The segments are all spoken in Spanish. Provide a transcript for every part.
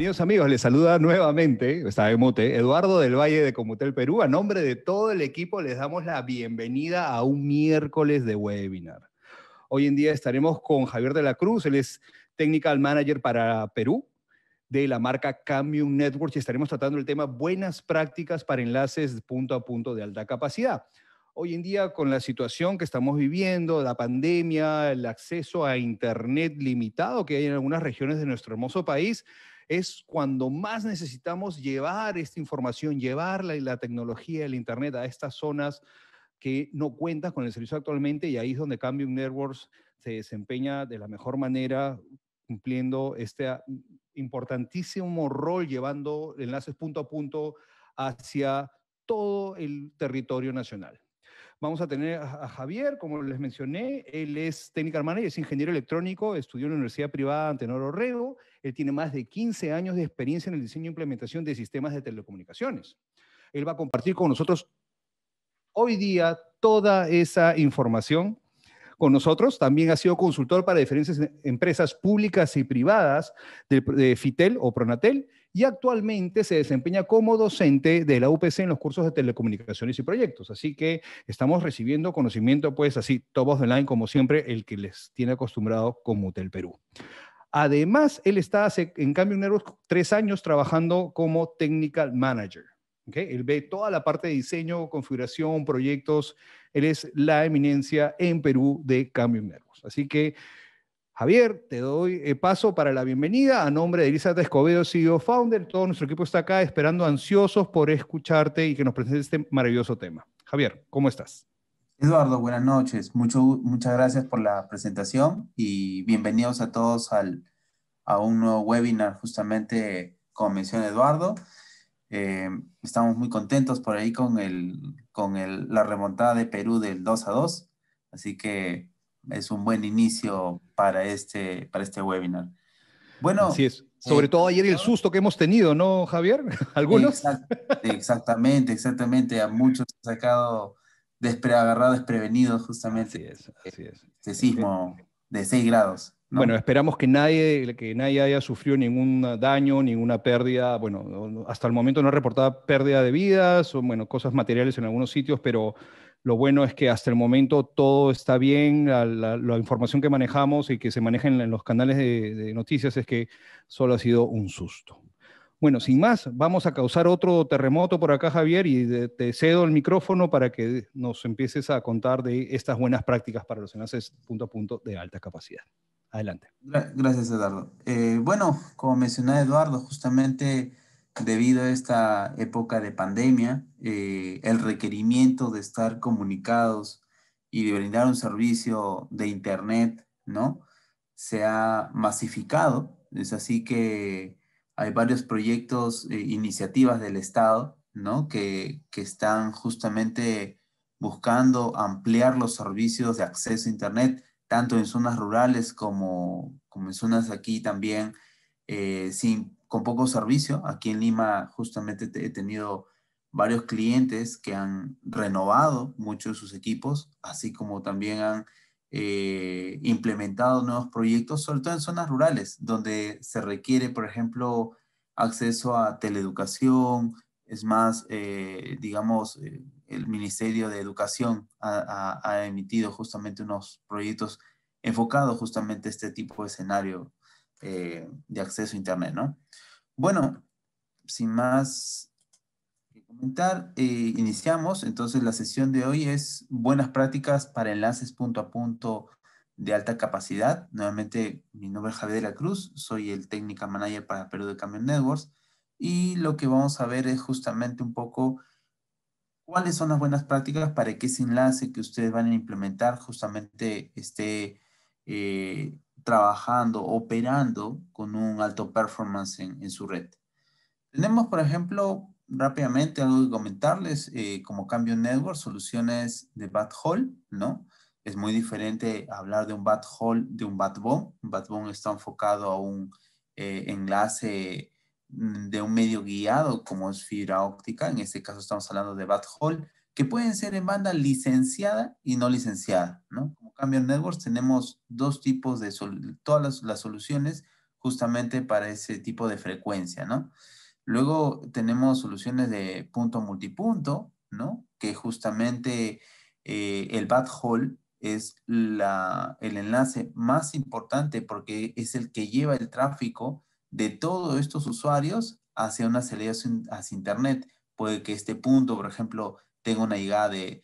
Bienvenidos amigos, les saluda nuevamente, está en mute, Eduardo del Valle de Comutel Perú. A nombre de todo el equipo les damos la bienvenida a un miércoles de webinar. Hoy en día estaremos con Javier de la Cruz, él es Technical Manager para Perú de la marca Cambium Networks, y estaremos tratando el tema buenas prácticas para enlaces punto a punto de alta capacidad. Hoy en día, con la situación que estamos viviendo, la pandemia, el acceso a internet limitado que hay en algunas regiones de nuestro hermoso país, es cuando más necesitamos llevar esta información, llevar la tecnología, el internet a estas zonas que no cuentan con el servicio actualmente, y ahí es donde Cambium Networks se desempeña de la mejor manera, cumpliendo este importantísimo rol, llevando enlaces punto a punto hacia todo el territorio nacional. Vamos a tener a Javier, como les mencioné, él es Technical Manager, es ingeniero electrónico, estudió en la Universidad Privada de Antenor Orrego, él tiene más de 15 años de experiencia en el diseño e implementación de sistemas de telecomunicaciones. Él va a compartir con nosotros hoy día toda esa información con nosotros. También ha sido consultor para diferentes empresas públicas y privadas de FITEL o PRONATEL, y actualmente se desempeña como docente de la UPC en los cursos de telecomunicaciones y proyectos. Así que estamos recibiendo conocimiento, pues así, top of the line, como siempre, el que les tiene acostumbrado Comutel Perú. Además, él está en Cambium Networks 3 años trabajando como Technical Manager. ¿Okay? Él ve toda la parte de diseño, configuración, proyectos. Él es la eminencia en Perú de Cambium Networks. Así que Javier, te doy paso para la bienvenida a nombre de Elisa Escobedo, CEO Founder. Todo nuestro equipo está acá esperando ansiosos por escucharte y que nos presentes este maravilloso tema. Javier, ¿cómo estás? Eduardo, buenas noches. Muchas gracias por la presentación y bienvenidos a todos a un nuevo webinar, justamente como menciona Eduardo. Estamos muy contentos por ahí con la remontada de Perú del 2-2, así que es un buen inicio para este webinar. Bueno, así es. Sobre todo ayer el susto que hemos tenido, ¿no, Javier? Algunos. Exactamente. A muchos han sacado agarrado desprevenido justamente. Así es. Este sismo de 6 grados. ¿No? Bueno, esperamos que nadie haya sufrido ningún daño, ninguna pérdida. Bueno, hasta el momento no ha reportado pérdida de vidas o, bueno, cosas materiales en algunos sitios, pero lo bueno es que hasta el momento todo está bien. La información que manejamos y que se maneja en los canales de noticias es que solo ha sido un susto. Bueno, sin más, vamos a causar otro terremoto por acá, Javier, y te cedo el micrófono para que nos empieces a contar de estas buenas prácticas para los enlaces punto a punto de alta capacidad. Adelante. Gracias, Eduardo. Bueno, como mencionaba Eduardo, justamente debido a esta época de pandemia, el requerimiento de estar comunicados y de brindar un servicio de internet, ¿no?, se ha masificado. Es así que hay varios proyectos e iniciativas del Estado, ¿no?, que están justamente buscando ampliar los servicios de acceso a internet, tanto en zonas rurales como en zonas aquí también con poco servicio. Aquí en Lima justamente he tenido varios clientes que han renovado muchos de sus equipos, así como también han implementado nuevos proyectos, sobre todo en zonas rurales, donde se requiere, por ejemplo, acceso a teleeducación. Es más, digamos, el Ministerio de Educación ha emitido justamente unos proyectos enfocados justamente a este tipo de escenario de acceso a internet, ¿no? Bueno, sin más que comentar, iniciamos. Entonces, la sesión de hoy es buenas prácticas para enlaces punto a punto de alta capacidad. Nuevamente, mi nombre es Javier de la Cruz, soy el Technical Manager para Perú de Cambium Networks, y lo que vamos a ver es justamente un poco cuáles son las buenas prácticas para que ese enlace que ustedes van a implementar justamente esté trabajando, operando con un alto performance en su red. Tenemos, por ejemplo, rápidamente algo que comentarles, como Cambium Networks, soluciones de backhaul, ¿no? Es muy diferente hablar de un backhaul, de un backbone. Un backbone está enfocado a un enlace de un medio guiado, como es fibra óptica. En este caso estamos hablando de backhaul, que pueden ser en banda licenciada y no licenciada, ¿no? Como Cambium Networks tenemos dos tipos de todas las soluciones justamente para ese tipo de frecuencia, ¿no? Luego tenemos soluciones de punto multipunto, ¿no? Que justamente el backhaul es el enlace más importante porque es el que lleva el tráfico de todos estos usuarios hacia una salida hacia internet. Puede que este punto, por ejemplo, tenga una llegada de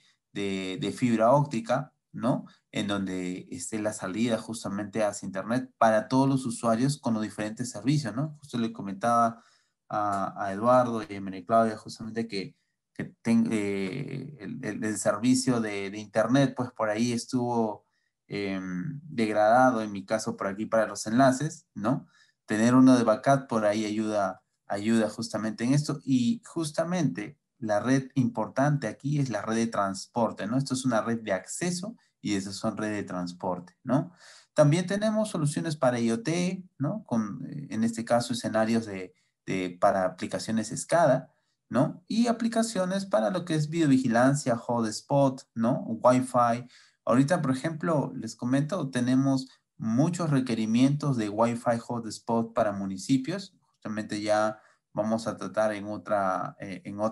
fibra óptica, ¿no? En donde esté la salida justamente hacia internet para todos los usuarios con los diferentes servicios, ¿no? Justo le comentaba a Eduardo y a María Claudia justamente que el servicio de internet, pues por ahí estuvo degradado, en mi caso por aquí para los enlaces, ¿no? Tener uno de backup por ahí ayuda justamente en esto, y justamente la red importante aquí es la red de transporte, ¿no? Esto es una red de acceso y esas son redes de transporte, ¿no? También tenemos soluciones para IoT, ¿no? En este caso escenarios para aplicaciones SCADA, ¿no? Y aplicaciones para lo que es videovigilancia, hotspot, ¿no? Wi-Fi. Ahorita, por ejemplo, les comento, tenemos muchos requerimientos de Wi-Fi hotspot para municipios. Justamente ya vamos a tratar en otra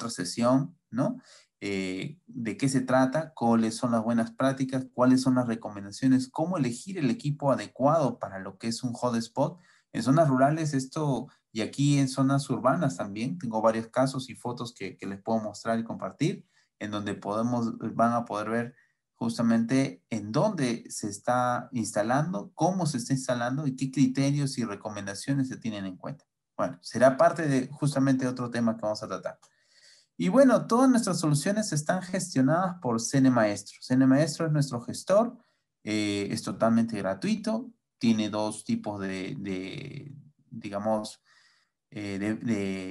sesión, ¿no? De qué se trata, cuáles son las buenas prácticas, cuáles son las recomendaciones, cómo elegir el equipo adecuado para lo que es un hotspot. En zonas rurales esto, y aquí en zonas urbanas también, tengo varios casos y fotos que les puedo mostrar y compartir, en donde van a poder ver justamente en dónde se está instalando, cómo se está instalando y qué criterios y recomendaciones se tienen en cuenta. Bueno, será parte de justamente otro tema que vamos a tratar. Y bueno, todas nuestras soluciones están gestionadas por CnMaestro. CnMaestro es nuestro gestor, es totalmente gratuito, tiene dos tipos de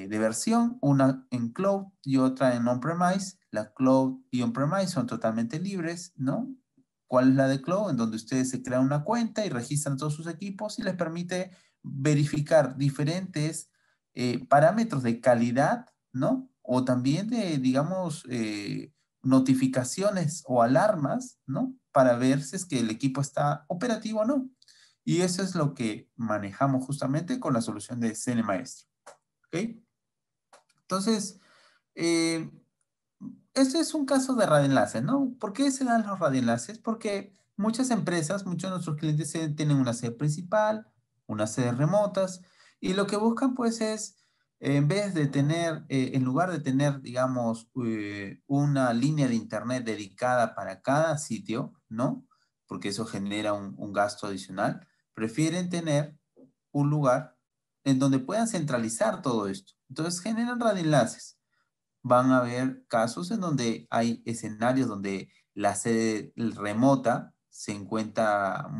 versión, una en cloud y otra en on-premise. La cloud y on-premise son totalmente libres, ¿no? ¿Cuál es la de cloud? En donde ustedes se crean una cuenta y registran todos sus equipos y les permite verificar diferentes parámetros de calidad, ¿no? O también de, digamos, notificaciones o alarmas, ¿no? Para ver si es que el equipo está operativo o no. Y eso es lo que manejamos justamente con la solución de CnMaestro. ¿Ok? Entonces, este es un caso de radioenlaces, ¿no? ¿Por qué se dan los radioenlaces? Porque muchas empresas, muchos de nuestros clientes tienen una sede principal, unas sedes remotas, y lo que buscan pues es, en lugar de tener, digamos, una línea de internet dedicada para cada sitio, ¿no? Porque eso genera un gasto adicional, prefieren tener un lugar en donde puedan centralizar todo esto. Entonces generan radioenlaces. Van a haber casos en donde hay escenarios donde la sede remota se encuentra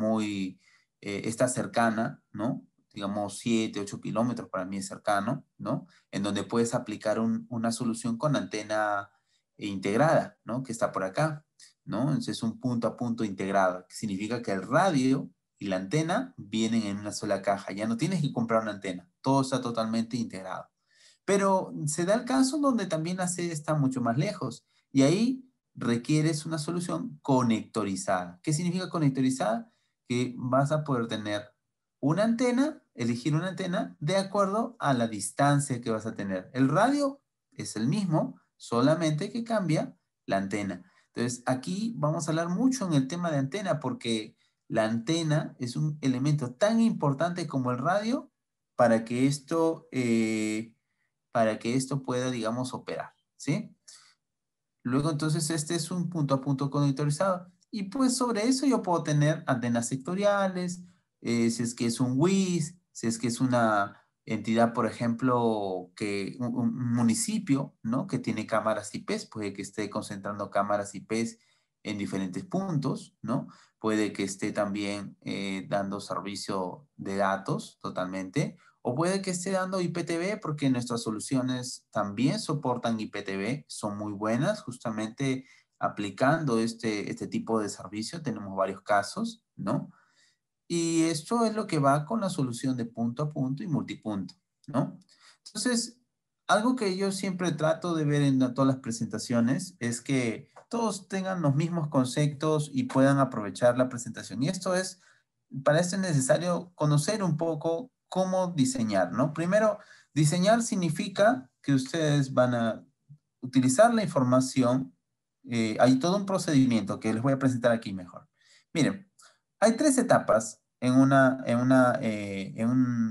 está cercana, ¿no? Digamos 7, 8 kilómetros para mí es cercano, ¿no? En donde puedes aplicar una solución con antena integrada, ¿no? Que está por acá, ¿no? Entonces es un punto a punto integrado, que significa que el radio y la antena vienen en una sola caja. Ya no tienes que comprar una antena. Todo está totalmente integrado. Pero se da el caso donde también la sede está mucho más lejos y ahí requieres una solución conectorizada. ¿Qué significa conectorizada? Que vas a poder tener una antena, elegir una antena de acuerdo a la distancia que vas a tener. El radio es el mismo, solamente que cambia la antena. Entonces, aquí vamos a hablar mucho en el tema de antena porque la antena es un elemento tan importante como el radio para que esto pueda, digamos, operar, ¿sí? Luego, entonces, este es un punto a punto conectorizado. Y pues sobre eso yo puedo tener antenas sectoriales, si es que es un WIS, si es que es una entidad, por ejemplo, un municipio, ¿no? Que tiene cámaras IPs, puede que esté concentrando cámaras IPs en diferentes puntos, ¿no? Puede que esté también dando servicio de datos totalmente, o puede que esté dando IPTV, porque nuestras soluciones también soportan IPTV, son muy buenas, justamente aplicando este tipo de servicio, tenemos varios casos, ¿no? Y esto es lo que va con la solución de punto a punto y multipunto, ¿no? Entonces, algo que yo siempre trato de ver en todas las presentaciones es que todos tengan los mismos conceptos y puedan aprovechar la presentación. Y esto es, para esto es necesario conocer un poco cómo diseñar, ¿no? Primero, diseñar significa que ustedes van a utilizar la información. Hay todo un procedimiento que les voy a presentar aquí mejor. Miren, hay tres etapas en una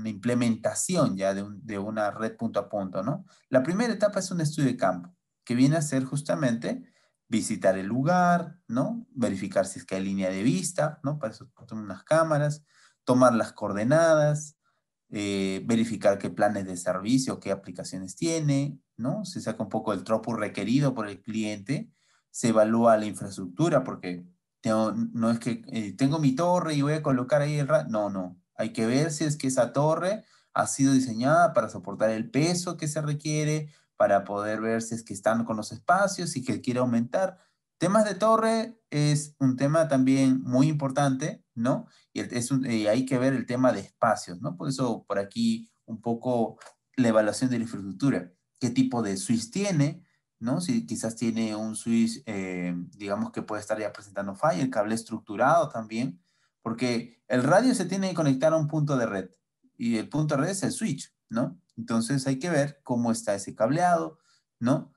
implementación ya de una red punto a punto, ¿no? La primera etapa es un estudio de campo, que viene a ser justamente visitar el lugar, ¿no? Verificar si es que hay línea de vista, ¿no? Para eso toman unas cámaras, tomar las coordenadas, verificar qué planes de servicio, qué aplicaciones tiene, ¿no? Se saca un poco el throughput requerido por el cliente, se evalúa la infraestructura, porque no es que tengo mi torre y voy a colocar ahí el rack. No, no. Hay que ver si es que esa torre ha sido diseñada para soportar el peso que se requiere, para poder ver si es que están con los espacios y que quiere aumentar. Temas de torre es un tema también muy importante, ¿no? Y hay que ver el tema de espacios, ¿no? Por eso, por aquí, un poco la evaluación de la infraestructura. ¿Qué tipo de switch tiene? ¿No? Si quizás tiene un switch, digamos que puede estar ya presentando falla, el cable estructurado también, porque el radio se tiene que conectar a un punto de red, y el punto de red es el switch, ¿no? Entonces hay que ver cómo está ese cableado, ¿no?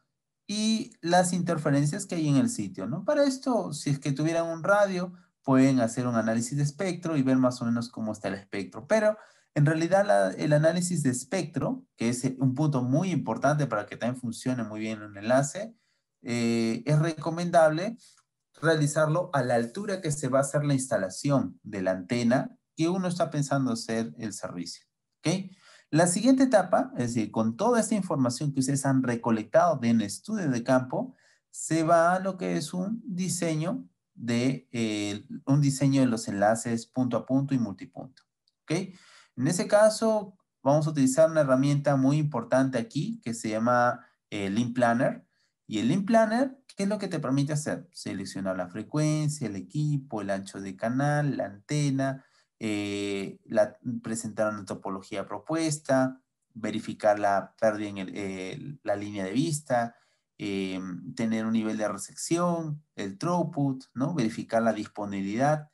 Y las interferencias que hay en el sitio, ¿no? Para esto, si es que tuvieran un radio, pueden hacer un análisis de espectro y ver más o menos cómo está el espectro, pero en realidad el análisis de espectro, que es un punto muy importante para que también funcione muy bien un enlace, es recomendable realizarlo a la altura que se va a hacer la instalación de la antena que uno está pensando hacer el servicio, ¿ok? La siguiente etapa, es decir, con toda esta información que ustedes han recolectado de un estudio de campo, se va a lo que es un diseño de los enlaces punto a punto y multipunto, ¿ok? En ese caso, vamos a utilizar una herramienta muy importante aquí que se llama Link Planner. Y el Link Planner, ¿qué es lo que te permite hacer? Seleccionar la frecuencia, el equipo, el ancho de canal, la antena, presentar una topología propuesta, verificar la pérdida en la línea de vista, tener un nivel de resección, el throughput, ¿no? Verificar la disponibilidad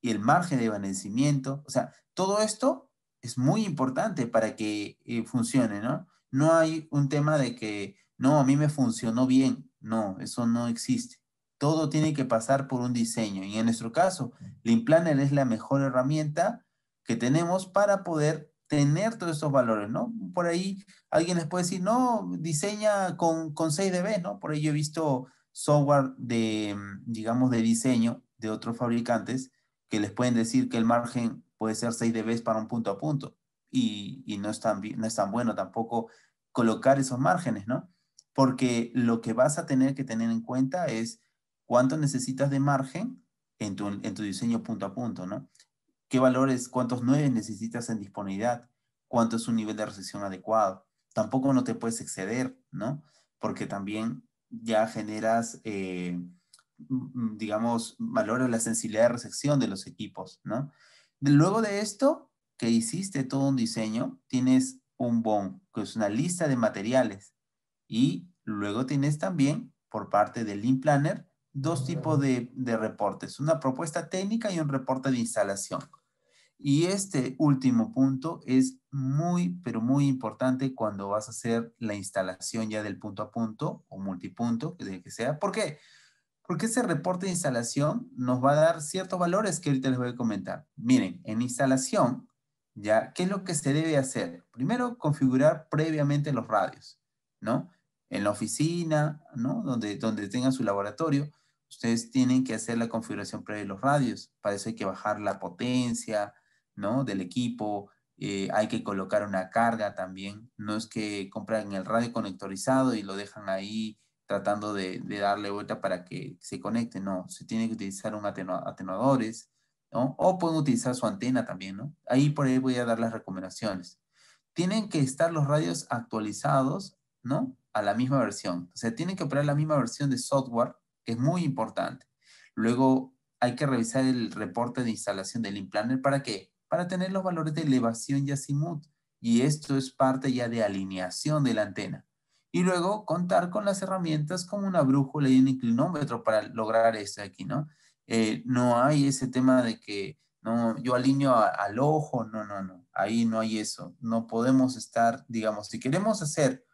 y el margen de desvanecimiento. O sea, todo esto es muy importante para que funcione, ¿no? No hay un tema de que, no, a mí me funcionó bien. No, eso no existe. Todo tiene que pasar por un diseño. Y en nuestro caso, Link Planner es la mejor herramienta que tenemos para poder tener todos estos valores, ¿no? Por ahí alguien les puede decir, no, diseña con 6 dB, ¿no? Por ahí yo he visto software de, digamos, de diseño de otros fabricantes que les pueden decir que el margen puede ser 6 dB para un punto a punto. Y no es tan bueno tampoco colocar esos márgenes, ¿no? Porque lo que vas a tener que tener en cuenta es cuánto necesitas de margen en tu diseño punto a punto, ¿no? ¿Qué valores, cuántos 9 necesitas en disponibilidad? ¿Cuánto es un nivel de resección adecuado? Tampoco no te puedes exceder, ¿no? Porque también ya generas, digamos, valores de la sensibilidad de resección de los equipos, ¿no? Luego de esto, que hiciste todo un diseño, tienes un BOM, que es una lista de materiales. Y luego tienes también, por parte del Link Planner, dos tipos de reportes. Una propuesta técnica y un reporte de instalación. Y este último punto es muy, pero muy importante cuando vas a hacer la instalación ya del punto a punto o multipunto, que sea. ¿Por qué? Porque ese reporte de instalación nos va a dar ciertos valores que ahorita les voy a comentar. Miren, en instalación, ya, ¿qué es lo que se debe hacer? Primero, configurar previamente los radios, ¿no? En la oficina, ¿no? Donde tengan su laboratorio, ustedes tienen que hacer la configuración previa de los radios. Para eso hay que bajar la potencia, ¿no? Del equipo. Hay que colocar una carga también. No es que compran el radio conectorizado y lo dejan ahí tratando de darle vuelta para que se conecte. No, se tiene que utilizar un atenuadores, ¿no? O pueden utilizar su antena también, ¿no? Ahí por ahí voy a dar las recomendaciones. Tienen que estar los radios actualizados, ¿no? A la misma versión. O sea, tienen que operar la misma versión de software, que es muy importante. Luego hay que revisar el reporte de instalación del Link Planner. ¿Para qué? Para tener los valores de elevación y azimut. Y esto es parte ya de alineación de la antena. Y luego contar con las herramientas como una brújula y un inclinómetro para lograr esto aquí, ¿no? No hay ese tema de que, No, yo alineo al ojo, no. Ahí no hay eso. No podemos estar, digamos, si queremos hacer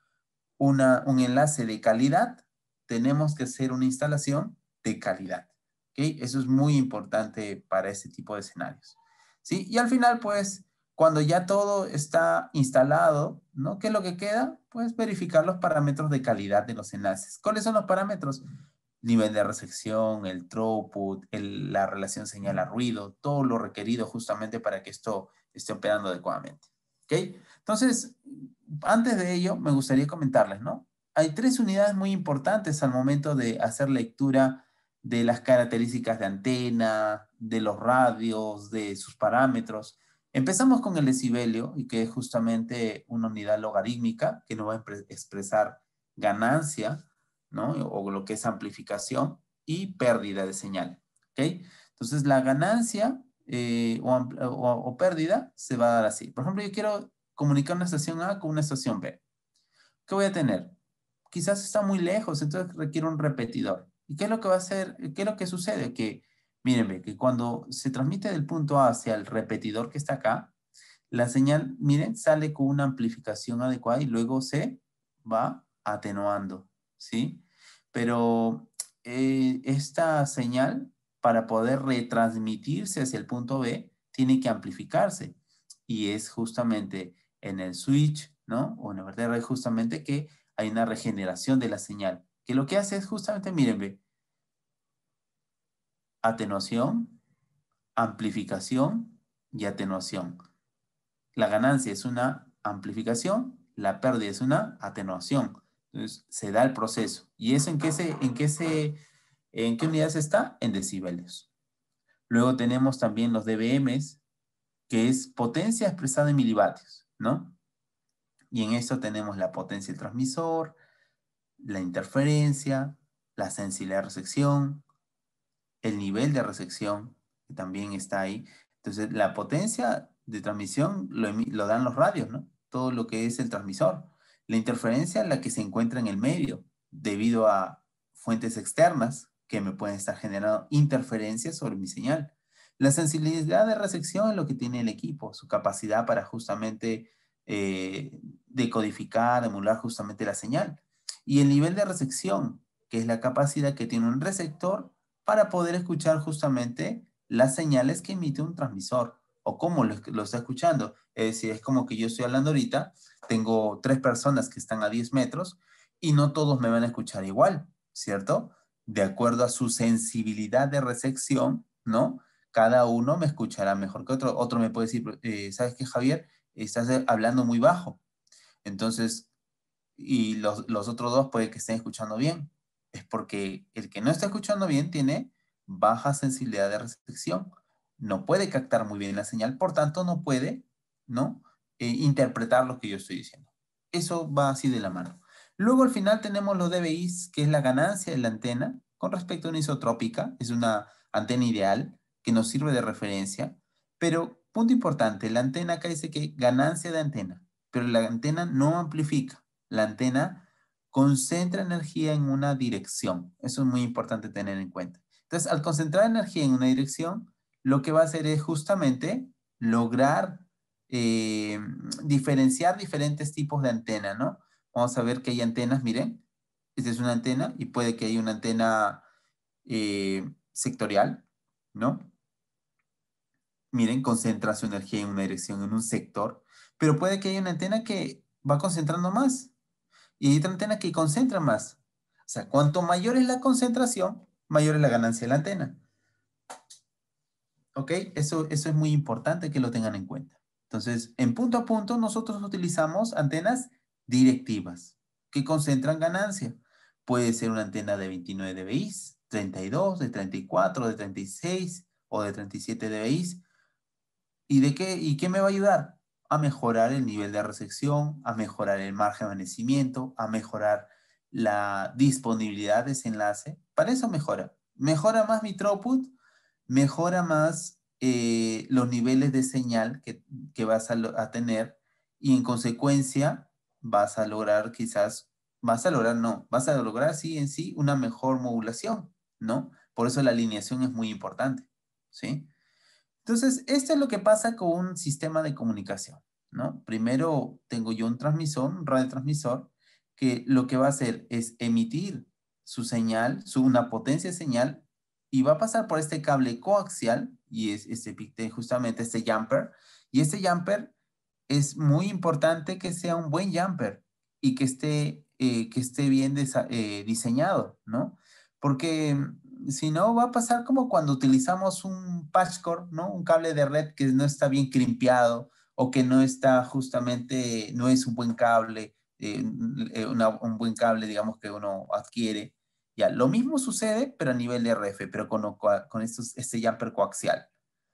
un enlace de calidad, tenemos que hacer una instalación de calidad. ¿Okay? Eso es muy importante para este tipo de escenarios. ¿Sí? Y al final, pues, cuando ya todo está instalado, ¿no? ¿Qué es lo que queda? Pues verificar los parámetros de calidad de los enlaces. ¿Cuáles son los parámetros? Nivel de resección, el throughput, la relación señal a ruido, todo lo requerido justamente para que esto esté operando adecuadamente. ¿Ok? Entonces, antes de ello, me gustaría comentarles, ¿no? Hay tres unidades muy importantes al momento de hacer lectura de las características de antena, de los radios, de sus parámetros. Empezamos con el decibelio, y que es justamente una unidad logarítmica que nos va a expresar ganancia, ¿no? O lo que es amplificación y pérdida de señal. ¿Okay? Entonces, la ganancia o pérdida se va a dar así. Por ejemplo, yo quiero comunicar una estación A con una estación B. ¿Qué voy a tener? Quizás está muy lejos, entonces requiere un repetidor. ¿Y qué es lo que va a hacer? ¿Qué es lo que sucede? Que, mírenme, que cuando se transmite del punto A hacia el repetidor que está acá, la señal, miren, sale con una amplificación adecuada y luego se va atenuando. ¿Sí? Pero esta señal, para poder retransmitirse hacia el punto B, tiene que amplificarse. Y es justamente en el switch, ¿no? O en el verde, justamente que hay una regeneración de la señal. Que lo que hace es justamente, mírenme, atenuación, amplificación y atenuación. La ganancia es una amplificación, la pérdida es una atenuación. Entonces, se da el proceso. ¿Y eso en qué unidades está? En decibelios. Luego tenemos también los dBMs, que es potencia expresada en milivatios, ¿no? Y en esto tenemos la potencia del transmisor, la interferencia, la sensibilidad de resección, el nivel de resección, que también está ahí. Entonces, la potencia de transmisión lo dan los radios, ¿no? Todo lo que es el transmisor. La interferencia es la que se encuentra en el medio, debido a fuentes externas que me pueden estar generando interferencias sobre mi señal. La sensibilidad de resección es lo que tiene el equipo, su capacidad para justamente decodificar, emular justamente la señal. Y el nivel de resección, que es la capacidad que tiene un receptor para poder escuchar justamente las señales que emite un transmisor. O cómo lo está escuchando. Es decir, es como que yo estoy hablando ahorita, tengo tres personas que están a 10 metros y no todos me van a escuchar igual, ¿cierto? De acuerdo a su sensibilidad de resección, ¿no? Cada uno me escuchará mejor que otro. Otro me puede decir, ¿sabes qué, Javier? Estás hablando muy bajo. Entonces, y los otros dos puede que estén escuchando bien. Es porque el que no está escuchando bien tiene baja sensibilidad de resección. No puede captar muy bien la señal, por tanto no puede, ¿no? Interpretar lo que yo estoy diciendo. Eso va así de la mano. Luego al final tenemos los dBIs, que es la ganancia de la antena con respecto a una isotrópica, es una antena ideal que nos sirve de referencia, pero punto importante, la antena acá dice que ganancia de antena, pero la antena no amplifica, la antena concentra energía en una dirección, eso es muy importante tener en cuenta. Entonces al concentrar energía en una dirección, lo que va a hacer es justamente lograr diferenciar diferentes tipos de antena, ¿no? Vamos a ver que hay antenas, miren, esta es una antena y puede que haya una antena sectorial, ¿no? Miren, concentra su energía en una dirección, en un sector, pero puede que haya una antena que va concentrando más y hay otra antena que concentra más. O sea, cuanto mayor es la concentración, mayor es la ganancia de la antena. ¿Ok? Eso es muy importante que lo tengan en cuenta. Entonces, en punto a punto, nosotros utilizamos antenas directivas que concentran ganancia. Puede ser una antena de 29 dBIs, 32, de 34, de 36 o de 37 dBIs. ¿Y qué me va a ayudar? A mejorar el nivel de resección, a mejorar el margen de envanecimiento, a mejorar la disponibilidad de ese enlace. Para eso mejora. Mejora más mi throughput, mejora más los niveles de señal que vas a tener y en consecuencia vas a lograr sí en sí una mejor modulación, ¿no? Por eso la alineación es muy importante, ¿sí? Entonces, esto es lo que pasa con un sistema de comunicación, ¿no? Primero tengo yo un transmisor, un radiotransmisor, que lo que va a hacer es emitir su señal, una potencia de señal, y va a pasar por este cable coaxial, y es justamente este jumper, y este jumper es muy importante que sea un buen jumper y que esté bien diseñado, ¿no? Porque si no, va a pasar como cuando utilizamos un patchcore, ¿no? Un cable de red que no está bien crimpeado o que no está justamente, no es un buen cable, un buen cable, digamos, que uno adquiere. Ya, lo mismo sucede, pero a nivel de RF, pero con este jumper coaxial.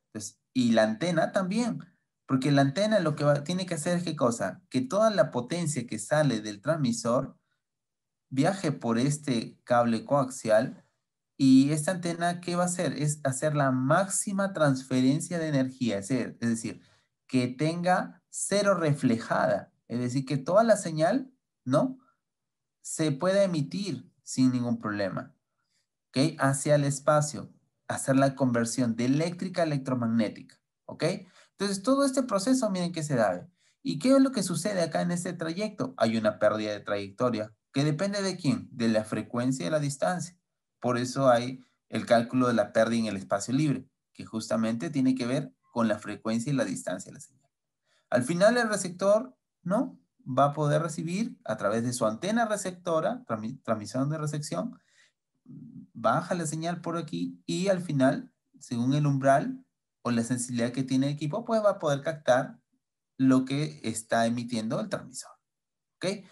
Entonces, y la antena también, porque la antena lo que tiene que hacer es ¿qué cosa? Que toda la potencia que sale del transmisor viaje por este cable coaxial, y esta antena, ¿qué va a hacer? Es hacer la máxima transferencia de energía, es decir, que tenga cero reflejada, es decir, que toda la señal, ¿no?, se pueda emitir sin ningún problema, ¿ok? Hacia el espacio, hacer la conversión de eléctrica a electromagnética, ¿ok? Entonces, todo este proceso, miren que se da. ¿Y qué es lo que sucede acá en este trayecto? Hay una pérdida de trayectoria, que depende de quién, de la frecuencia y de la distancia. Por eso hay el cálculo de la pérdida en el espacio libre, que justamente tiene que ver con la frecuencia y la distancia de la señal. Al final, el receptor, ¿no?, va a poder recibir a través de su antena receptora, transmisión de recepción, baja la señal por aquí y al final, según el umbral o la sensibilidad que tiene el equipo, pues va a poder captar lo que está emitiendo el transmisor. ¿Ok?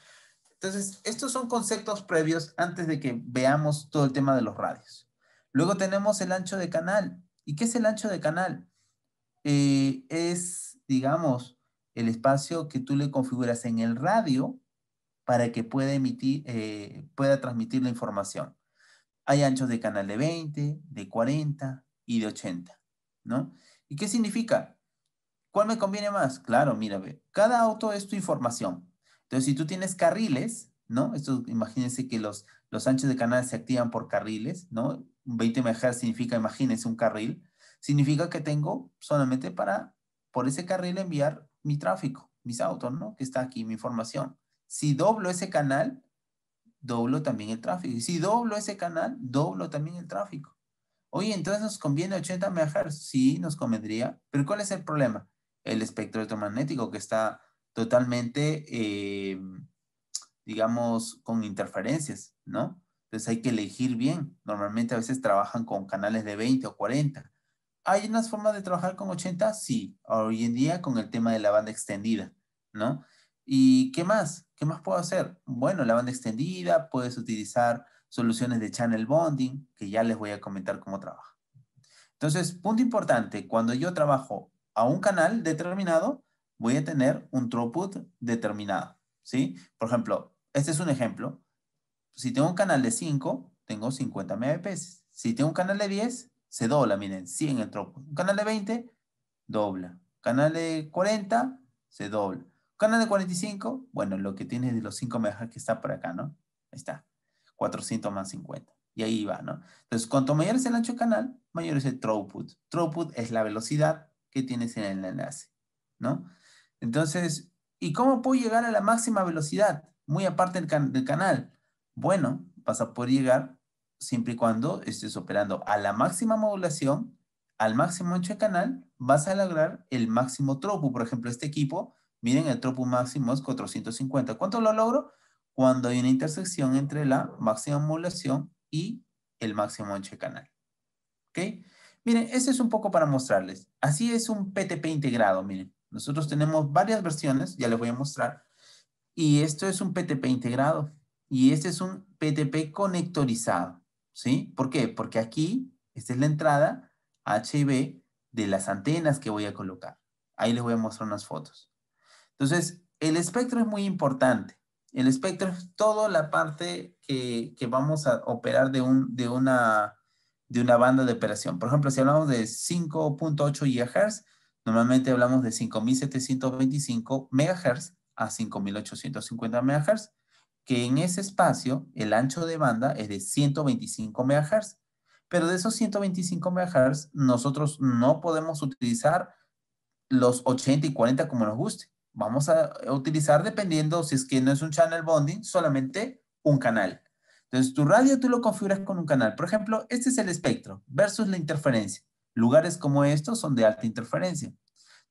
Entonces, estos son conceptos previos antes de que veamos todo el tema de los radios. Luego tenemos el ancho de canal. ¿Y qué es el ancho de canal? Es, digamos, el espacio que tú le configuras en el radio para que pueda emitir, pueda transmitir la información. Hay anchos de canal de 20, de 40 y de 80, ¿no? ¿Y qué significa? ¿Cuál me conviene más? Claro, mira, cada auto es tu información. Entonces, si tú tienes carriles, ¿no? Esto, imagínense que los anchos de canal se activan por carriles, ¿no? 20 MHz significa, imagínense, un carril. Significa que tengo solamente para, por ese carril, enviar mi tráfico, mis autos, ¿no? Que está aquí, mi información. Si doblo ese canal, doblo también el tráfico. Y si doblo ese canal, doblo también el tráfico. Oye, entonces nos conviene 80 MHz. Sí, nos convendría. Pero ¿cuál es el problema? El espectro electromagnético que está totalmente, digamos, con interferencias, ¿no? Entonces hay que elegir bien. Normalmente a veces trabajan con canales de 20 o 40. ¿Hay unas formas de trabajar con 80? Sí, hoy en día con el tema de la banda extendida, ¿no? ¿Y qué más? ¿Qué más puedo hacer? Bueno, la banda extendida, puedes utilizar soluciones de channel bonding, que ya les voy a comentar cómo trabaja. Entonces, punto importante, cuando yo trabajo a un canal determinado, voy a tener un throughput determinado, ¿sí? Por ejemplo, este es un ejemplo. Si tengo un canal de 5, tengo 50 Mbps. Si tengo un canal de 10, se dobla, miren, 100 el throughput. Un canal de 20, dobla. Canal de 40, se dobla. Canal de 45, bueno, lo que tiene de los 5 MHz que está por acá, ¿no? Ahí está, 400 más 50. Y ahí va, ¿no? Entonces, cuanto mayor es el ancho de canal, mayor es el throughput. Throughput es la velocidad que tienes en el enlace, ¿no? Entonces, ¿y cómo puedo llegar a la máxima velocidad? Muy aparte del canal. Bueno, vas a poder llegar siempre y cuando estés operando a la máxima modulación, al máximo ancho de canal, vas a lograr el máximo throughput. Por ejemplo, este equipo, miren, el throughput máximo es 450. ¿Cuánto lo logro? Cuando hay una intersección entre la máxima modulación y el máximo ancho de canal. ¿Ok? Miren, este es un poco para mostrarles. Así es un PTP integrado, miren. Nosotros tenemos varias versiones, ya les voy a mostrar. Y esto es un PTP integrado. Y este es un PTP conectorizado. ¿Sí? ¿Por qué? Porque aquí, esta es la entrada H y B de las antenas que voy a colocar. Ahí les voy a mostrar unas fotos. Entonces, el espectro es muy importante. El espectro es toda la parte que vamos a operar de una banda de operación. Por ejemplo, si hablamos de 5.8 GHz, normalmente hablamos de 5.725 MHz a 5.850 MHz. Que en ese espacio el ancho de banda es de 125 MHz, Pero de esos 125 MHz, nosotros no podemos utilizar los 80 y 40 como nos guste. Vamos a utilizar, dependiendo si es que no es un channel bonding, solamente un canal. Entonces, tu radio tú lo configuras con un canal. Por ejemplo, este es el espectro versus la interferencia. Lugares como estos son de alta interferencia.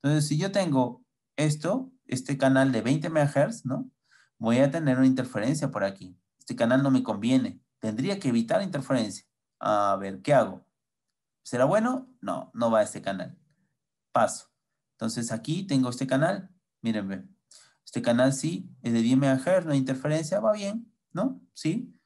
Entonces, si yo tengo esto, este canal de 20 MHz, ¿no? Voy a tener una interferencia por aquí. Este canal no me conviene. Tendría que evitar interferencia. A ver, ¿qué hago? ¿Será bueno? No, no va a este canal. Paso. Entonces, aquí tengo este canal. Mírenme. Este canal sí es de 10 MHz, no hay interferencia. Va bien, ¿no? Sí.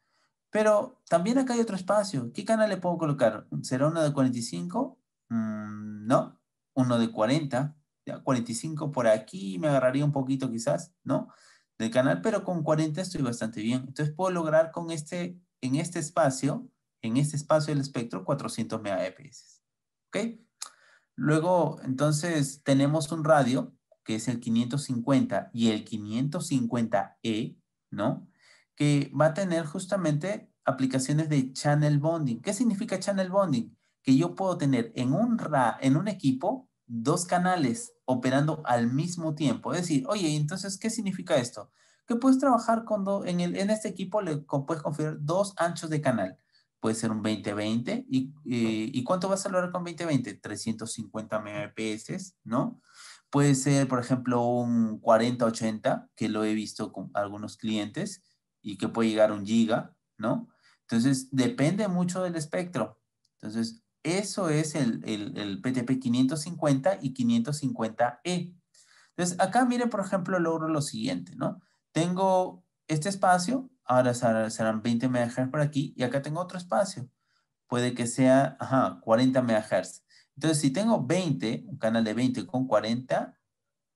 Pero también acá hay otro espacio. ¿Qué canal le puedo colocar? ¿Será uno de 45? No. Uno de 40. Ya, 45 por aquí. Me agarraría un poquito quizás, ¿no? Del canal, pero con 40 estoy bastante bien. Entonces puedo lograr con este, en este espacio del espectro, 400 MHz. ¿Ok? Luego, entonces, tenemos un radio, que es el 550 y el 550E, ¿no? Que va a tener justamente aplicaciones de channel bonding. ¿Qué significa channel bonding? Que yo puedo tener en un equipo dos canales operando al mismo tiempo. Es decir, oye, entonces, ¿qué significa esto? Que puedes trabajar con en este equipo puedes configurar dos anchos de canal. Puede ser un 2020. ¿Y cuánto vas a lograr con 2020? 350 Mbps, ¿no? Puede ser, por ejemplo, un 4080, que lo he visto con algunos clientes, y que puede llegar a 1 giga, ¿no? Entonces, depende mucho del espectro. Entonces, eso es el PTP 550 y 550E. Entonces, acá miren, por ejemplo, logro lo siguiente, ¿no? Tengo este espacio, ahora serán 20 MHz por aquí, y acá tengo otro espacio. Puede que sea, 40 MHz. Entonces, si tengo 20, un canal de 20 con 40,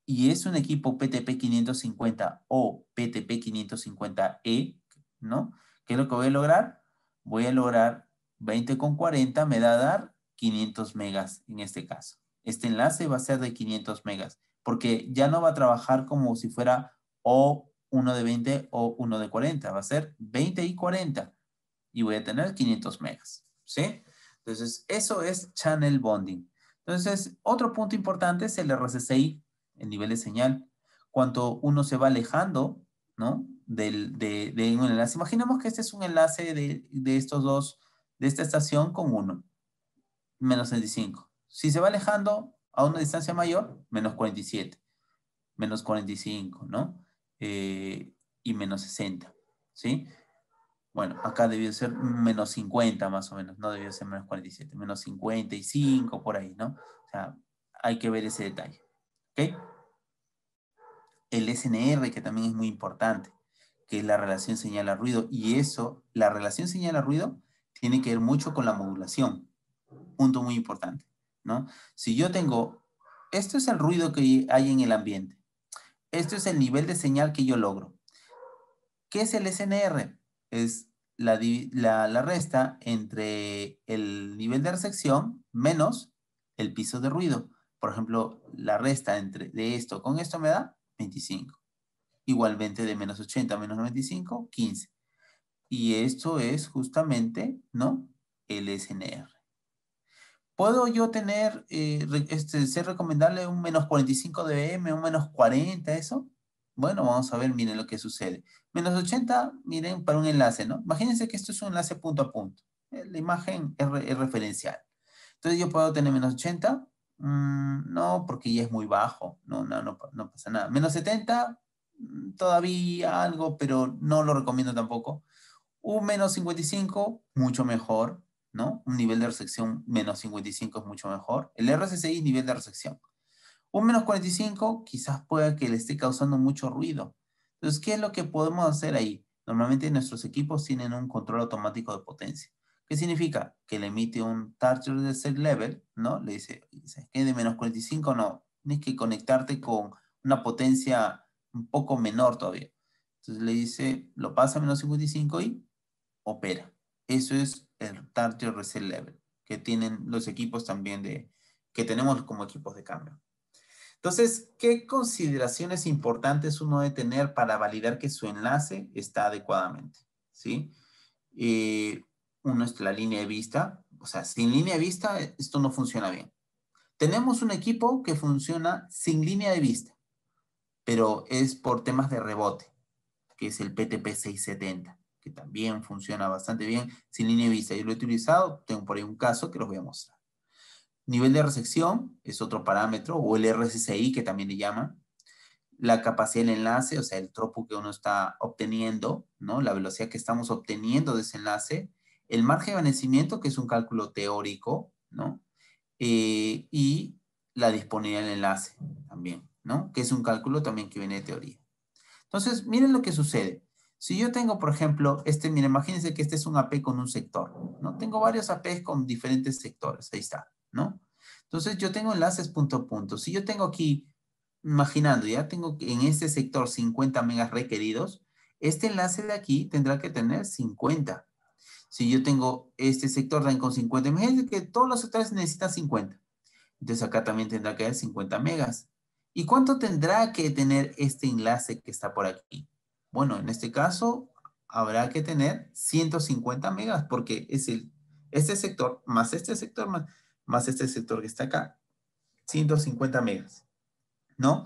y es un equipo PTP 550 o PTP 550E, ¿no? ¿Qué es lo que voy a lograr? Voy a lograr 20 con 40, me da a dar 500 megas en este caso. Este enlace va a ser de 500 megas, porque ya no va a trabajar como si fuera o uno de 20 o uno de 40. Va a ser 20 y 40 y voy a tener 500 megas, ¿sí? Entonces, eso es channel bonding. Entonces, otro punto importante es el RCCI, el nivel de señal. Cuanto uno se va alejando, ¿no? de un enlace. Imaginemos que este es un enlace de estos dos, de esta estación con uno, menos 65. Si se va alejando a una distancia mayor, menos 47, menos 45, ¿no? Y menos 60, ¿sí? Bueno, acá debió ser menos 50 más o menos, no debió ser menos 47, menos 55 por ahí, ¿no? O sea, hay que ver ese detalle, ¿ok? El SNR, que también es muy importante, que es la relación señal-ruido, y eso, la relación señal-ruido tiene que ver mucho con la modulación. Punto muy importante, ¿no? Si yo tengo, esto es el ruido que hay en el ambiente, esto es el nivel de señal que yo logro. ¿Qué es el SNR? Es la resta entre el nivel de recepción menos el piso de ruido. Por ejemplo, la resta de esto con esto me da 25. Igualmente de menos 80 menos 95, 15. Y esto es justamente, ¿no? El SNR. ¿Puedo yo tener, ser recomendable un menos 45 dBm, un menos 40, eso? Bueno, vamos a ver, miren lo que sucede. Menos 80, miren, para un enlace, ¿no? Imagínense que esto es un enlace punto a punto. La imagen es referencial. Entonces, yo puedo tener menos 80. No, porque ya es muy bajo. No pasa nada. Menos 70, todavía algo, pero no lo recomiendo tampoco. Un menos 55, mucho mejor, ¿no? Un nivel de resección menos 55 es mucho mejor. El RCCI es nivel de resección. Un menos 45 quizás pueda que le esté causando mucho ruido. Entonces, ¿qué es lo que podemos hacer ahí? Normalmente nuestros equipos tienen un control automático de potencia. ¿Qué significa? Que le emite un target de set level, ¿no? Le dice, ¿sabes qué? De menos 45 no. Tienes que conectarte con una potencia un poco menor todavía. Entonces le dice, lo pasa a menos 55 y opera. Eso es el target de set level que tienen los equipos también que tenemos como equipos de cambio. Entonces, ¿qué consideraciones importantes uno debe tener para validar que su enlace está adecuadamente? ¿Sí? Uno es la línea de vista, O sea, sin línea de vista esto no funciona bien. Tenemos un equipo que funciona sin línea de vista, pero es por temas de rebote, que es el PTP550E, que también funciona bastante bien sin línea de vista. Yo lo he utilizado, tengo por ahí un caso que los voy a mostrar. Nivel de resección es otro parámetro, o el RSSI que también le llaman. La capacidad del enlace, o sea, el throughput que uno está obteniendo, ¿no? La velocidad que estamos obteniendo de ese enlace. El margen de vanecimiento, que es un cálculo teórico, ¿no? Y la disponibilidad del enlace también, ¿no? Que es un cálculo también que viene de teoría. Entonces, miren lo que sucede. Si yo tengo, por ejemplo, miren, imagínense que este es un AP con un sector, ¿no? Tengo varios APs con diferentes sectores, ahí está, ¿no? Entonces, yo tengo enlaces punto a punto. Si yo tengo aquí, imaginando, ya tengo en este sector 50 megas requeridos, este enlace de aquí tendrá que tener 50. Si yo tengo este sector también con 50, imagínense que todos los sectores necesitan 50. Entonces, acá también tendrá que haber 50 megas. ¿Y cuánto tendrá que tener este enlace que está por aquí? Bueno, en este caso habrá que tener 150 megas porque es este sector más este sector más este sector que está acá. 150 megas, ¿no?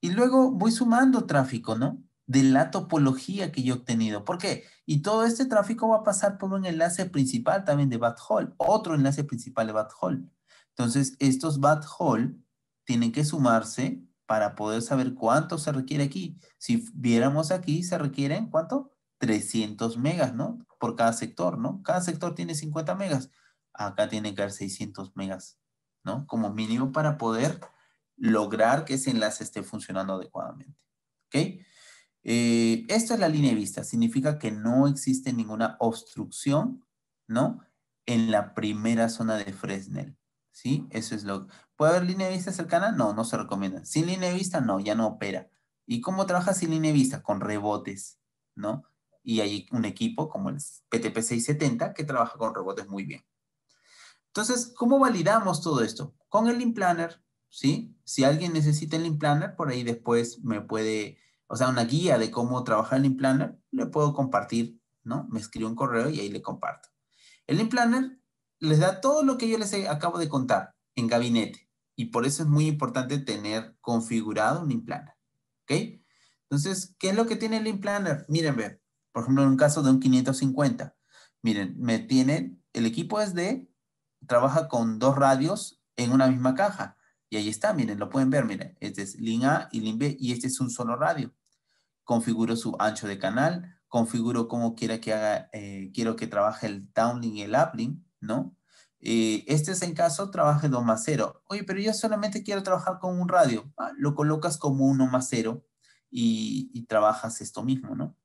Y luego voy sumando tráfico, ¿no? De la topología que yo he obtenido. ¿Por qué? Y todo este tráfico va a pasar por un enlace principal también de backhaul, otro enlace principal de backhaul. Entonces, estos backhaul tienen que sumarse para poder saber cuánto se requiere aquí. Si viéramos aquí, se requieren, ¿cuánto? 300 megas, ¿no? Por cada sector, ¿no? Cada sector tiene 50 megas. Acá tiene que haber 600 megas, ¿no? Como mínimo para poder lograr que ese enlace esté funcionando adecuadamente, ¿ok? Esta es la línea de vista. Significa que no existe ninguna obstrucción, ¿no? En la primera zona de Fresnel, ¿sí? Eso es lo... ¿Puede haber línea de vista cercana? No, no se recomienda. Sin línea de vista, no, ya no opera. ¿Y cómo trabaja sin línea de vista? Con rebotes, ¿no? Y hay un equipo como el PTP550E que trabaja con rebotes muy bien. Entonces, ¿cómo validamos todo esto? Con el Link Planner, ¿sí? Si alguien necesita el Link Planner, por ahí después me puede... O sea, una guía de cómo trabajar el Link Planner, le puedo compartir, ¿no? Me escribe un correo y ahí le comparto. El Link Planner les da todo lo que yo les acabo de contar en gabinete. Y por eso es muy importante tener configurado un Link Planner, ¿ok? Entonces, ¿qué es lo que tiene el Link Planner? Miren, ve, por ejemplo, en un caso de un 550. Miren, el equipo es trabaja con dos radios en una misma caja. Y ahí está, miren, lo pueden ver, miren. Este es Link A y Link B y este es un solo radio. Configuro su ancho de canal, configuro cómo quiero que trabaje el downlink y el uplink, ¿no? Este es en caso trabaje 2 más 0. Oye, pero yo solamente quiero trabajar con un radio. Ah, lo colocas como 1 más 0 y trabajas esto mismo, ¿no?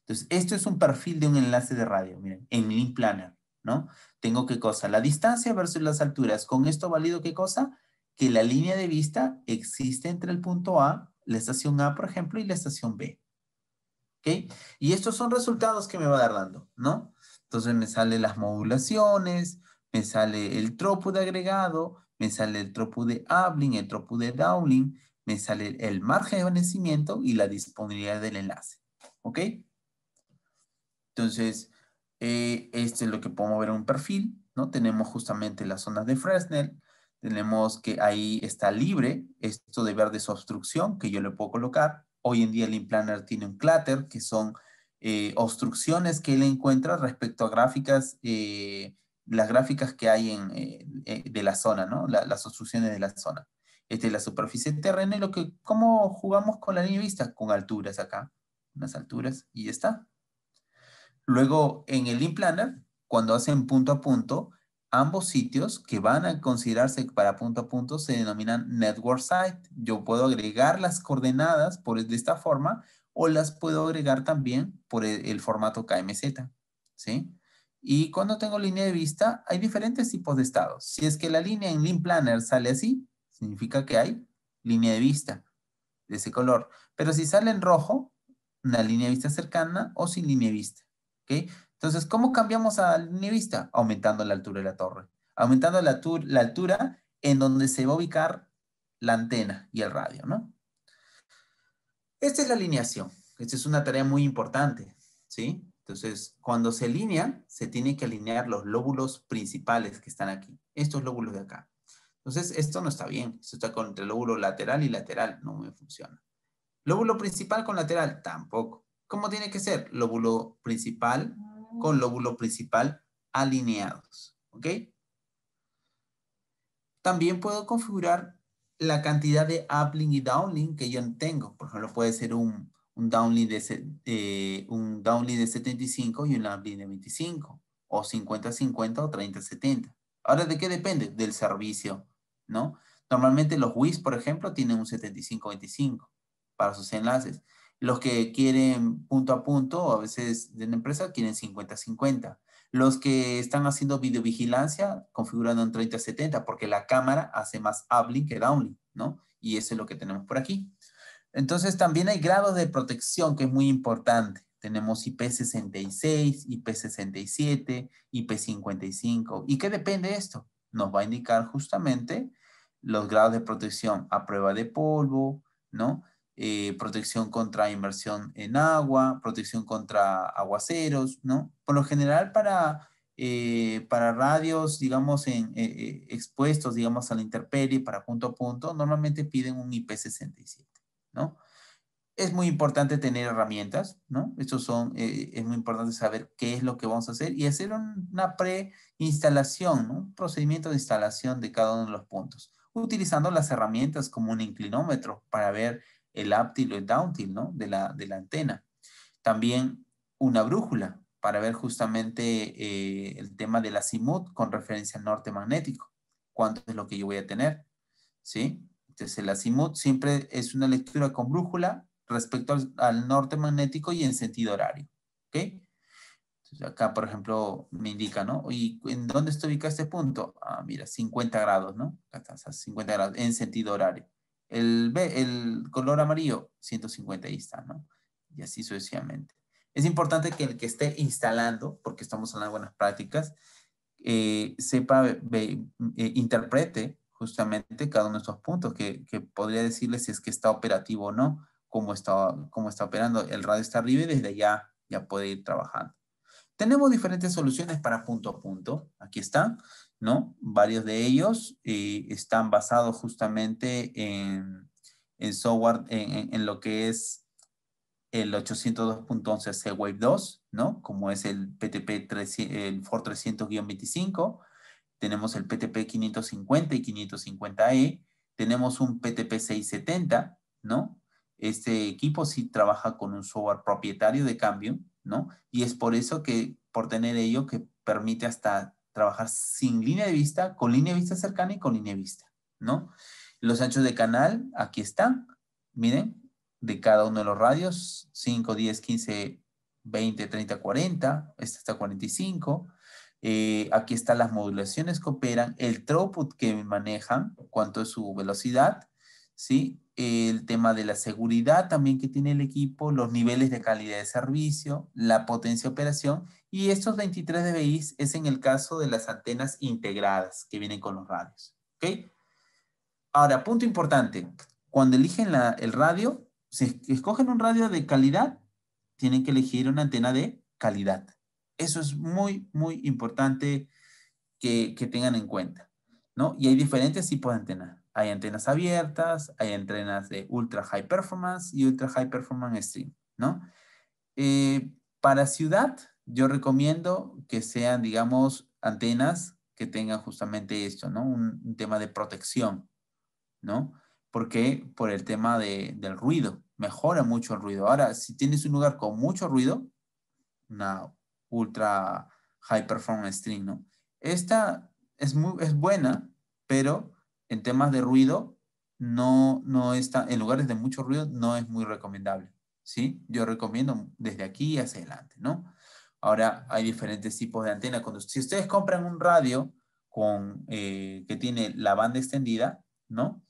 Entonces, esto es un perfil de un enlace de radio, miren, en Link Planner, ¿no? Tengo qué cosa, la distancia versus las alturas. Con esto valido qué cosa, que la línea de vista existe entre el punto A, la estación A, por ejemplo, y la estación B. ¿Ok? Y estos son resultados que me va a dar dando, ¿no? Entonces, me salen las modulaciones, me sale el throughput de agregado, me sale el throughput de uplink, el throughput de downlink, me sale el margen de vanecimiento y la disponibilidad del enlace. ¿Ok? Entonces, este es lo que podemos ver en un perfil, ¿no? Tenemos justamente las zonas de Fresnel, tenemos que ahí está libre, esto de verde es obstrucción, que yo le puedo colocar. Hoy en día el Link Planner tiene un clutter, que son obstrucciones que él encuentra respecto a gráficas, las gráficas que hay de la zona, ¿no? Las obstrucciones de la zona. Esta es la superficie terrena y ¿cómo jugamos con la línea de vista? Con alturas acá, unas alturas, y ya está. Luego, en el Link Planner, cuando hacen punto a punto, ambos sitios que van a considerarse para punto a punto se denominan network site. Yo puedo agregar las coordenadas de esta forma o las puedo agregar también por el formato KMZ, ¿sí? Y cuando tengo línea de vista, hay diferentes tipos de estados. Si es que la línea en Link Planner sale así, significa que hay línea de vista de ese color. Pero si sale en rojo, una línea de vista cercana o sin línea de vista, ¿ok? Entonces, ¿cómo cambiamos a línea de vista? Aumentando la altura de la torre. Aumentando la altura en donde se va a ubicar la antena y el radio, ¿no? Esta es la alineación. Esta es una tarea muy importante, ¿sí? Entonces, cuando se alinean, se tienen que alinear los lóbulos principales que están aquí. Estos lóbulos de acá. Entonces, esto no está bien. Esto está contra el lóbulo lateral y lateral. No me funciona. Lóbulo principal con lateral. Tampoco. ¿Cómo tiene que ser? Lóbulo principal con lóbulo principal alineados. ¿Ok? También puedo configurar la cantidad de uplink y downlink que yo tengo. Por ejemplo, puede ser un downlink de 75 y un uplink de 25. O 50-50 o 30-70. Ahora, ¿de qué depende? Del servicio, ¿no? Normalmente los WIS, por ejemplo, tienen un 75-25 para sus enlaces. Los que quieren punto a punto, a veces de la empresa, quieren 50-50. Los que están haciendo videovigilancia, configuran un 30-70, porque la cámara hace más uplink que downlink, ¿no? Y eso es lo que tenemos por aquí. Entonces, también hay grados de protección, que es muy importante. Tenemos IP66, IP67, IP55. ¿Y qué depende de esto? Nos va a indicar justamente los grados de protección a prueba de polvo, ¿no? Protección contra inmersión en agua, protección contra aguaceros, ¿no? Por lo general para radios, digamos, expuestos, digamos, a la intemperie, para punto a punto, normalmente piden un IP67, ¿no? Es muy importante tener herramientas, ¿no? Es muy importante saber qué es lo que vamos a hacer y hacer una preinstalación, ¿no? Un procedimiento de instalación de cada uno de los puntos, utilizando las herramientas como un inclinómetro para ver el uptil o el downtil, ¿no? De la antena. También una brújula para ver justamente el tema del azimut con referencia al norte magnético. ¿Cuánto es lo que yo voy a tener? ¿Sí? Entonces el azimut siempre es una lectura con brújula respecto al norte magnético y en sentido horario, ¿ok? Entonces acá, por ejemplo, me indica, ¿no? ¿Y en dónde está ubicado este punto? Ah, mira, 50 grados, ¿no? Acá está, 50 grados en sentido horario. El color amarillo, 150, ahí está, ¿no? Y así sucesivamente. Es importante que el que esté instalando, porque estamos hablando de buenas prácticas, interprete justamente cada uno de estos puntos, que podría decirle si es que está operativo o no. Cómo está operando. El radio está arriba y desde allá ya puede ir trabajando. Tenemos diferentes soluciones para punto a punto. Aquí están, ¿no? Varios de ellos están basados justamente en software, en lo que es el 802.11c Wave 2, ¿no? Como es el PTP 400-25. Tenemos el PTP 550 y 550E. Tenemos un PTP 670, ¿no? Este equipo sí trabaja con un software propietario de Cambium, ¿no? Y es por eso que, por tener ello, que permite hasta trabajar sin línea de vista, con línea de vista cercana y con línea de vista, ¿no? Los anchos de canal, aquí están, miren, de cada uno de los radios, 5, 10, 15, 20, 30, 40, esta está 45. Aquí están las modulaciones que operan, el throughput que manejan, cuánto es su velocidad, ¿sí? El tema de la seguridad también que tiene el equipo, los niveles de calidad de servicio, la potencia de operación, y estos 23 dBi es en el caso de las antenas integradas que vienen con los radios, ¿ok? Ahora, punto importante, cuando eligen el radio, si escogen un radio de calidad, tienen que elegir una antena de calidad. Eso es muy, muy importante que tengan en cuenta, ¿no? Y hay diferentes tipos de antenas. Hay antenas abiertas, hay antenas de ultra high performance y ultra high performance stream, ¿no? Para ciudad, yo recomiendo que sean, digamos, antenas que tengan justamente esto, ¿no? Un tema de protección, ¿no? Porque por el tema del ruido, mejora mucho el ruido. Ahora, si tienes un lugar con mucho ruido, una ultra high performance stream, ¿no? Esta es buena, pero en temas de ruido, no está, en lugares de mucho ruido, no es muy recomendable, ¿sí? Yo recomiendo desde aquí hacia adelante, ¿no? Ahora, hay diferentes tipos de antenas. Si ustedes compran un radio que tiene la banda extendida, ¿no?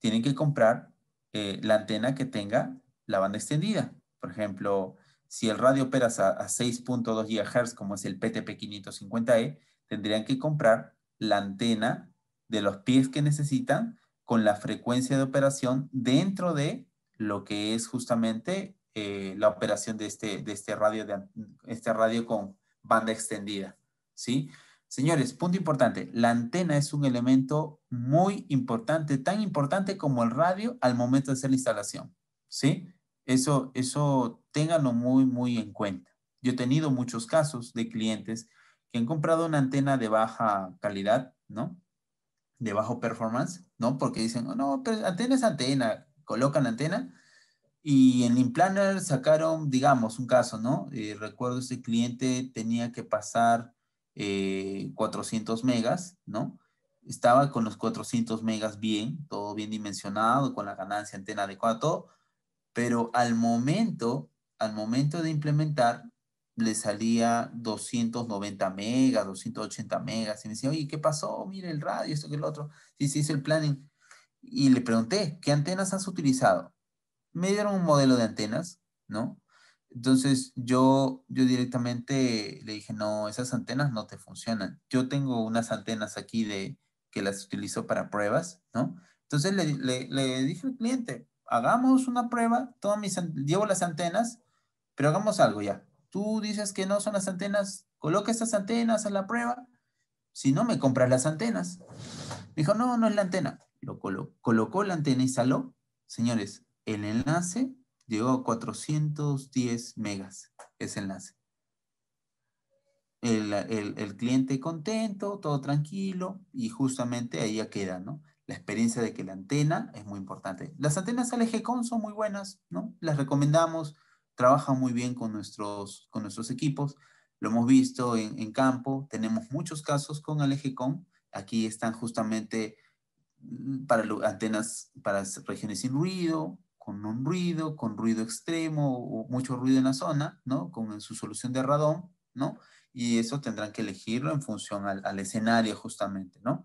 Tienen que comprar la antena que tenga la banda extendida. Por ejemplo, si el radio opera a 6.2 GHz, como es el PTP550E, tendrían que comprar la antena de los pies que necesitan con la frecuencia de operación dentro de lo que es justamente la operación de este radio con banda extendida, ¿sí? Señores, punto importante, la antena es un elemento muy importante, tan importante como el radio al momento de hacer la instalación, ¿sí? Eso ténganlo muy, muy en cuenta. Yo he tenido muchos casos de clientes que han comprado una antena de baja calidad, ¿no? De bajo performance, ¿no? Porque dicen, oh, no, pero antena es antena, colocan la antena y en Link Planner sacaron, digamos, un caso, ¿no? Recuerdo este cliente tenía que pasar 400 megas, ¿no? Estaba con los 400 megas bien, todo bien dimensionado, con la ganancia antena adecuada, todo, pero al momento de implementar, le salía 290 megas, 280 megas, y me decía, oye, ¿qué pasó? Mire el radio, esto que el otro, sí, se hizo el planning, y le pregunté, ¿qué antenas has utilizado? Me dieron un modelo de antenas, ¿no? Entonces, yo directamente le dije, no, esas antenas no te funcionan. Yo tengo unas antenas aquí que las utilizo para pruebas, ¿no? Entonces, le dije al cliente, hagamos una prueba, llevo las antenas, pero hagamos algo ya. Tú dices que no son las antenas, coloca estas antenas a la prueba, si no me compras las antenas. Me dijo, no, no es la antena. Colocó la antena, instaló. Señores, el enlace llegó a 410 megas, ese enlace. El cliente contento, todo tranquilo, y justamente ahí ya queda, ¿no? La experiencia de que la antena es muy importante. Las antenas LGCON son muy buenas, ¿no? Las recomendamos, trabajan muy bien con nuestros equipos, lo hemos visto en campo, tenemos muchos casos con LGCON, aquí están justamente para antenas para regiones sin ruido, con ruido extremo, o mucho ruido en la zona, ¿no? Con su solución de radón, ¿no? Y eso tendrán que elegirlo en función al escenario justamente, ¿no?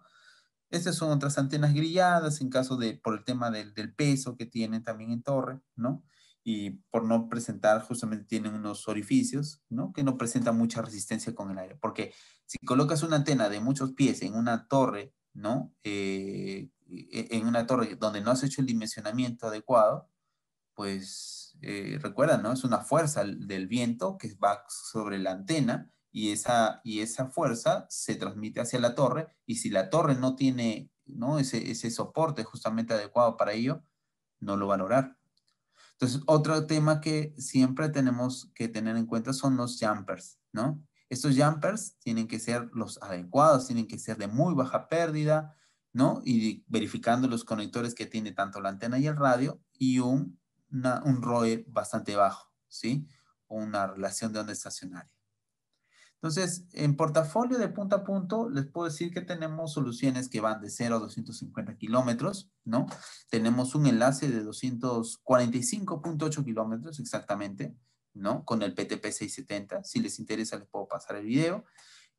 Estas son otras antenas grilladas en caso por el tema del peso que tienen también en torre, ¿no? Y por no presentar, justamente tienen unos orificios, ¿no? Que no presentan mucha resistencia con el aire. Porque si colocas una antena de muchos pies en una torre, ¿no? En una torre donde no has hecho el dimensionamiento adecuado, pues recuerda, ¿no? Es una fuerza del viento que va sobre la antena y esa fuerza se transmite hacia la torre, y si la torre no tiene, ¿no? ese soporte justamente adecuado para ello, no lo va a lograr. Entonces, otro tema que siempre tenemos que tener en cuenta son los jumpers, ¿no? Estos jumpers tienen que ser los adecuados, tienen que ser de muy baja pérdida, ¿no? Y verificando los conectores que tiene tanto la antena y el radio, y un ROE bastante bajo, ¿sí? Una relación de onda estacionaria. Entonces, en portafolio de punto a punto, les puedo decir que tenemos soluciones que van de 0 a 250 kilómetros, ¿no? Tenemos un enlace de 245.8 kilómetros exactamente, ¿no? Con el PTP550E. Si les interesa, les puedo pasar el video.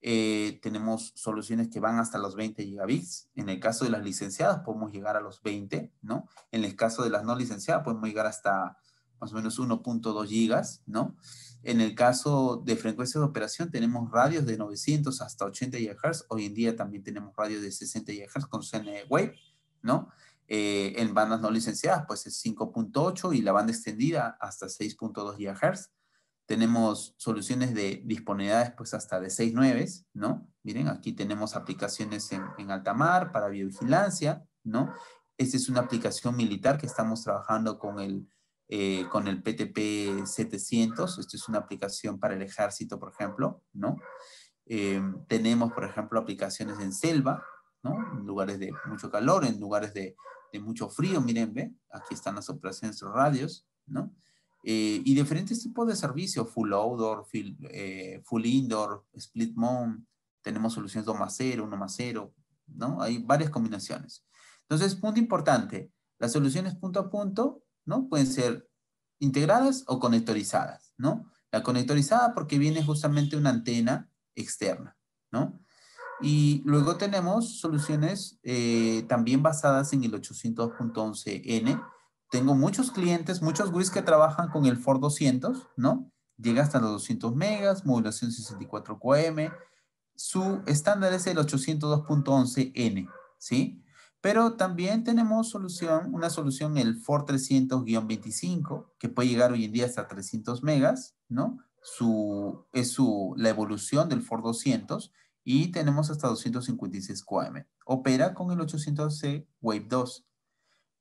Tenemos soluciones que van hasta los 20 gigabits. En el caso de las licenciadas, podemos llegar a los 20, ¿no? En el caso de las no licenciadas, podemos llegar hasta más o menos 1.2 gigas, ¿no? En el caso de frecuencias de operación, tenemos radios de 900 hasta 80 GHz. Hoy en día también tenemos radios de 60 GHz con CnWave, ¿no? En bandas no licenciadas, pues es 5.8 y la banda extendida hasta 6.2 GHz. Tenemos soluciones de disponibilidades, pues hasta de 6.9, ¿no? Miren, aquí tenemos aplicaciones en alta mar para biovigilancia, ¿no? Esta es una aplicación militar que estamos trabajando con el PTP 700, esto es una aplicación para el ejército, por ejemplo, ¿no? Tenemos, por ejemplo, aplicaciones en selva, ¿no? En lugares de mucho calor, en lugares de mucho frío, miren, ve, aquí están las operaciones de los radios, ¿no? Y diferentes tipos de servicios, full outdoor, full indoor, split mount, tenemos soluciones 2+0, 1+0, ¿no? Hay varias combinaciones. Entonces, punto importante, las soluciones punto a punto, ¿no? Pueden ser integradas o conectorizadas, ¿no? La conectorizada porque viene justamente una antena externa, ¿no? Y luego tenemos soluciones también basadas en el 802.11N. Tengo muchos clientes, muchos WIS que trabajan con el FOR 200, ¿no? Llega hasta los 200 megas, modulación 64 QM. Su estándar es el 802.11N, ¿sí? Pero también tenemos una solución el FOR 300-25, que puede llegar hoy en día hasta 300 megas, ¿no? Es la evolución del FOR 200 y tenemos hasta 256 QAM. Opera con el 800C Wave 2.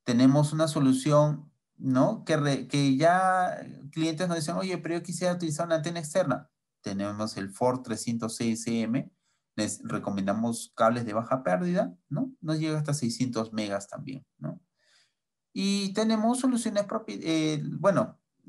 Tenemos una solución, ¿no? Que ya clientes nos dicen, oye, pero yo quisiera utilizar una antena externa. Tenemos el FOR 300CSM. Les recomendamos cables de baja pérdida, ¿no? Nos llega hasta 600 megas también, ¿no? Y tenemos soluciones propias,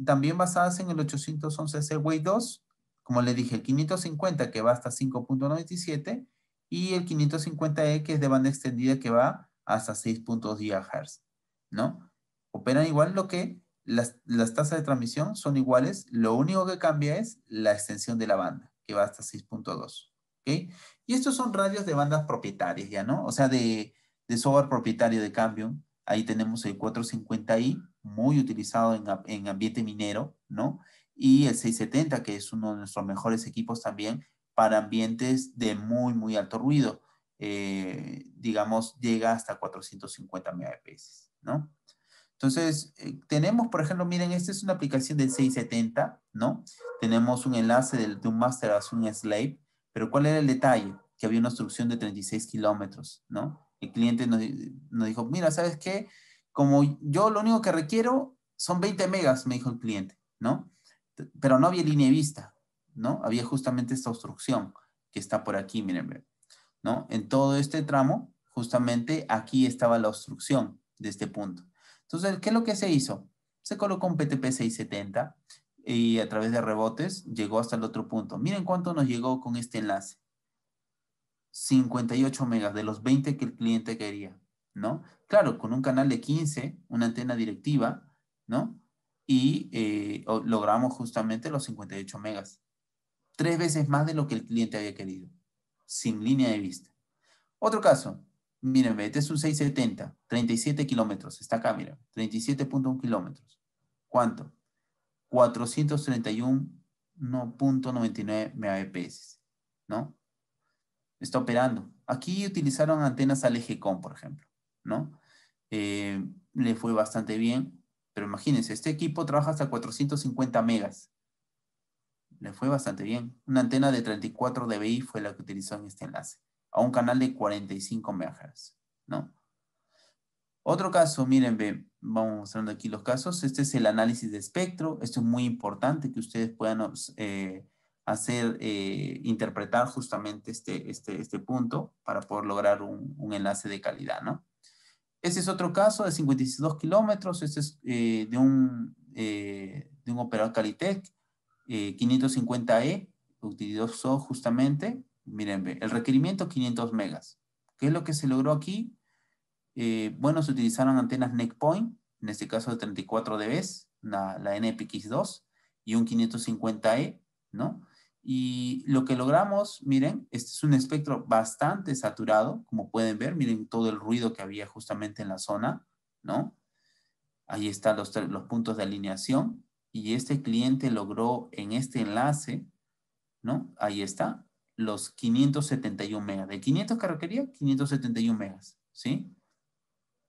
también basadas en el 811C Wave 2, como les dije, el 550 que va hasta 5.97 y el 550E que es de banda extendida que va hasta 6.2 GHz, ¿no? Operan igual, lo que las tasas de transmisión son iguales, lo único que cambia es la extensión de la banda, que va hasta 6.2. ¿Okay? Y estos son radios de bandas propietarias ya, ¿no? O sea, de software propietario de Cambium. Ahí tenemos el 450i, muy utilizado en ambiente minero, ¿no? Y el 670, que es uno de nuestros mejores equipos también para ambientes de muy, muy alto ruido. Digamos, llega hasta 450 Mbps, ¿no? Entonces, tenemos, por ejemplo, miren, esta es una aplicación del 670, ¿no? Tenemos un enlace de un master a un slave. Pero ¿cuál era el detalle? Que había una obstrucción de 36 kilómetros, ¿no? El cliente nos dijo, mira, ¿sabes qué? Como yo lo único que requiero son 20 megas, me dijo el cliente, ¿no? Pero no había línea de vista, ¿no? Había justamente esta obstrucción que está por aquí, miren, ¿no? En todo este tramo, justamente aquí estaba la obstrucción de este punto. Entonces, ¿qué es lo que se hizo? Se colocó un PTP550E y a través de rebotes llegó hasta el otro punto. Miren cuánto nos llegó con este enlace. 58 megas de los 20 que el cliente quería, ¿no? Claro, con un canal de 15, una antena directiva, ¿no? Y logramos justamente los 58 megas. 3 veces más de lo que el cliente había querido. Sin línea de vista. Otro caso. Miren, este es un 670. 37 kilómetros. Está acá, miren. 37.1 kilómetros. ¿Cuánto? 431.99 Mbps, ¿no? Está operando. Aquí utilizaron antenas al LGCON, por ejemplo, ¿no? Le fue bastante bien, pero imagínense, este equipo trabaja hasta 450 megas. Le fue bastante bien. Una antena de 34 dBi fue la que utilizó en este enlace, a un canal de 45 MHz, ¿no? Otro caso, miren, vamos mostrando aquí los casos. Este es el análisis de espectro. Esto es muy importante que ustedes puedan interpretar justamente este punto para poder lograr un enlace de calidad, ¿no? Este es otro caso de 52 kilómetros. Este es de un operador Calitec, 550E, utilizó justamente, miren, el requerimiento 500 megas. ¿Qué es lo que se logró aquí? Se utilizaron antenas NetPoint, en este caso de 34 dB, la NPX2 y un 550E, ¿no? Y lo que logramos, miren, este es un espectro bastante saturado, como pueden ver, miren todo el ruido que había justamente en la zona, ¿no? Ahí están los puntos de alineación y este cliente logró en este enlace, ¿no? Ahí está, los 571 megas. De 500 que requería, 571 megas, ¿sí?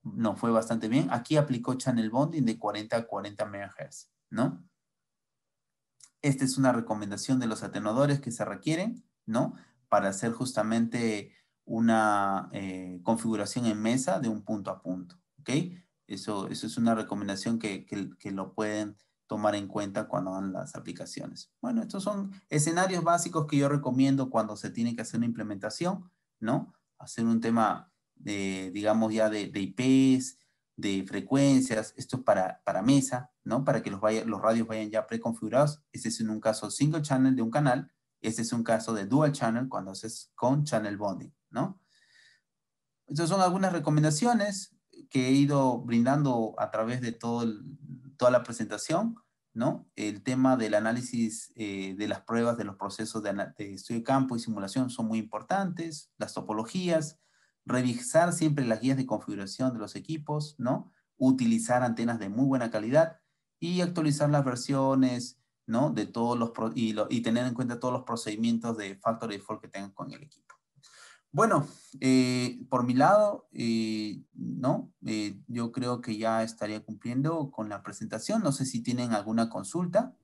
No, fue bastante bien. Aquí aplicó channel bonding de 40 a 40 MHz, ¿no? Esta es una recomendación de los atenuadores que se requieren, ¿no? Para hacer justamente una configuración en mesa de un punto a punto, ¿ok? Eso es una recomendación que lo pueden tomar en cuenta cuando hagan las aplicaciones. Bueno, estos son escenarios básicos que yo recomiendo cuando se tiene que hacer una implementación, ¿no? Hacer un tema de IPs, de frecuencias, esto es para mesa, ¿no? Para que los radios vayan ya preconfigurados. Este es en un caso single channel de un canal, este es un caso de dual channel cuando haces con channel bonding, ¿no? Estas son algunas recomendaciones que he ido brindando a través de toda la presentación, ¿no? El tema del análisis de las pruebas de los procesos de estudio de campo y simulación son muy importantes, las topologías, revisar siempre las guías de configuración de los equipos, ¿no? Utilizar antenas de muy buena calidad y actualizar las versiones, ¿no? De todos los tener en cuenta todos los procedimientos de factory default que tengan con el equipo. Bueno, por mi lado, no, yo creo que ya estaría cumpliendo con la presentación. No sé si tienen alguna consulta.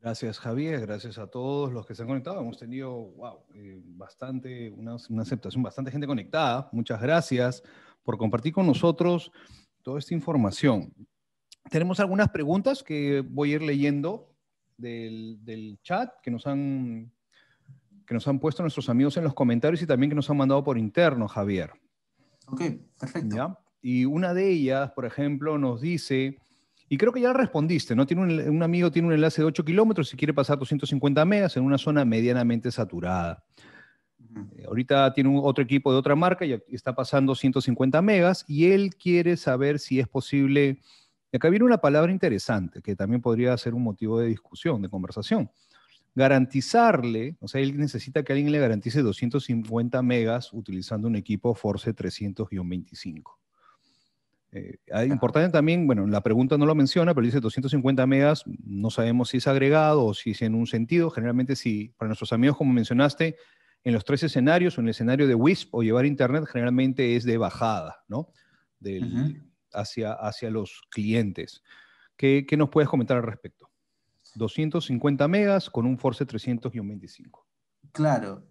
Gracias, Javier. Gracias a todos los que se han conectado. Hemos tenido, wow, bastante, una aceptación, bastante gente conectada. Muchas gracias por compartir con nosotros toda esta información. Tenemos algunas preguntas que voy a ir leyendo del chat que nos han puesto nuestros amigos en los comentarios y también que nos han mandado por interno, Javier. Ok, perfecto. ¿Ya? Y una de ellas, por ejemplo, nos dice, y creo que ya la respondiste, ¿no? Tiene un amigo tiene un enlace de 8 kilómetros y quiere pasar 250 megas en una zona medianamente saturada. Uh-huh. Ahorita tiene otro equipo de otra marca y está pasando 150 megas y él quiere saber si es posible. Y acá viene una palabra interesante que también podría ser un motivo de discusión, de conversación. Garantizarle, o sea, él necesita que alguien le garantice 250 megas utilizando un equipo Force 300-25. Importante también, bueno, la pregunta no lo menciona, pero dice 250 megas, no sabemos si es agregado o si es en un sentido. Generalmente, si para nuestros amigos, como mencionaste, en los tres escenarios, o en el escenario de WISP o llevar internet, generalmente es de bajada, ¿no? Hacia los clientes. ¿Qué nos puedes comentar al respecto? 250 megas con un Force 300-25. Claro,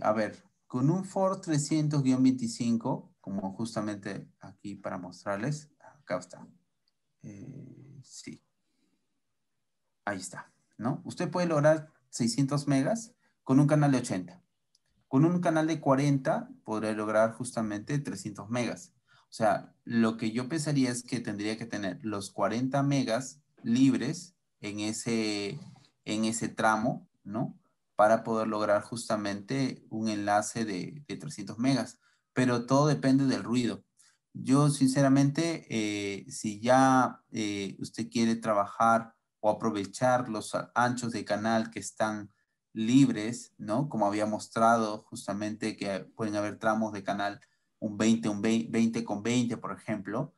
a ver, con un Force 300-25, como justamente aquí para mostrarles, acá está. Sí. Ahí está, ¿no? Usted puede lograr 600 megas con un canal de 80. Con un canal de 40 podrá lograr justamente 300 megas. O sea, lo que yo pensaría es que tendría que tener los 40 megas libres en ese tramo, ¿no? Para poder lograr justamente un enlace de 300 megas. Pero todo depende del ruido. Yo, sinceramente, si ya usted quiere trabajar o aprovechar los anchos de canal que están libres, ¿no? Como había mostrado justamente que pueden haber tramos de canal un 20 con 20, por ejemplo,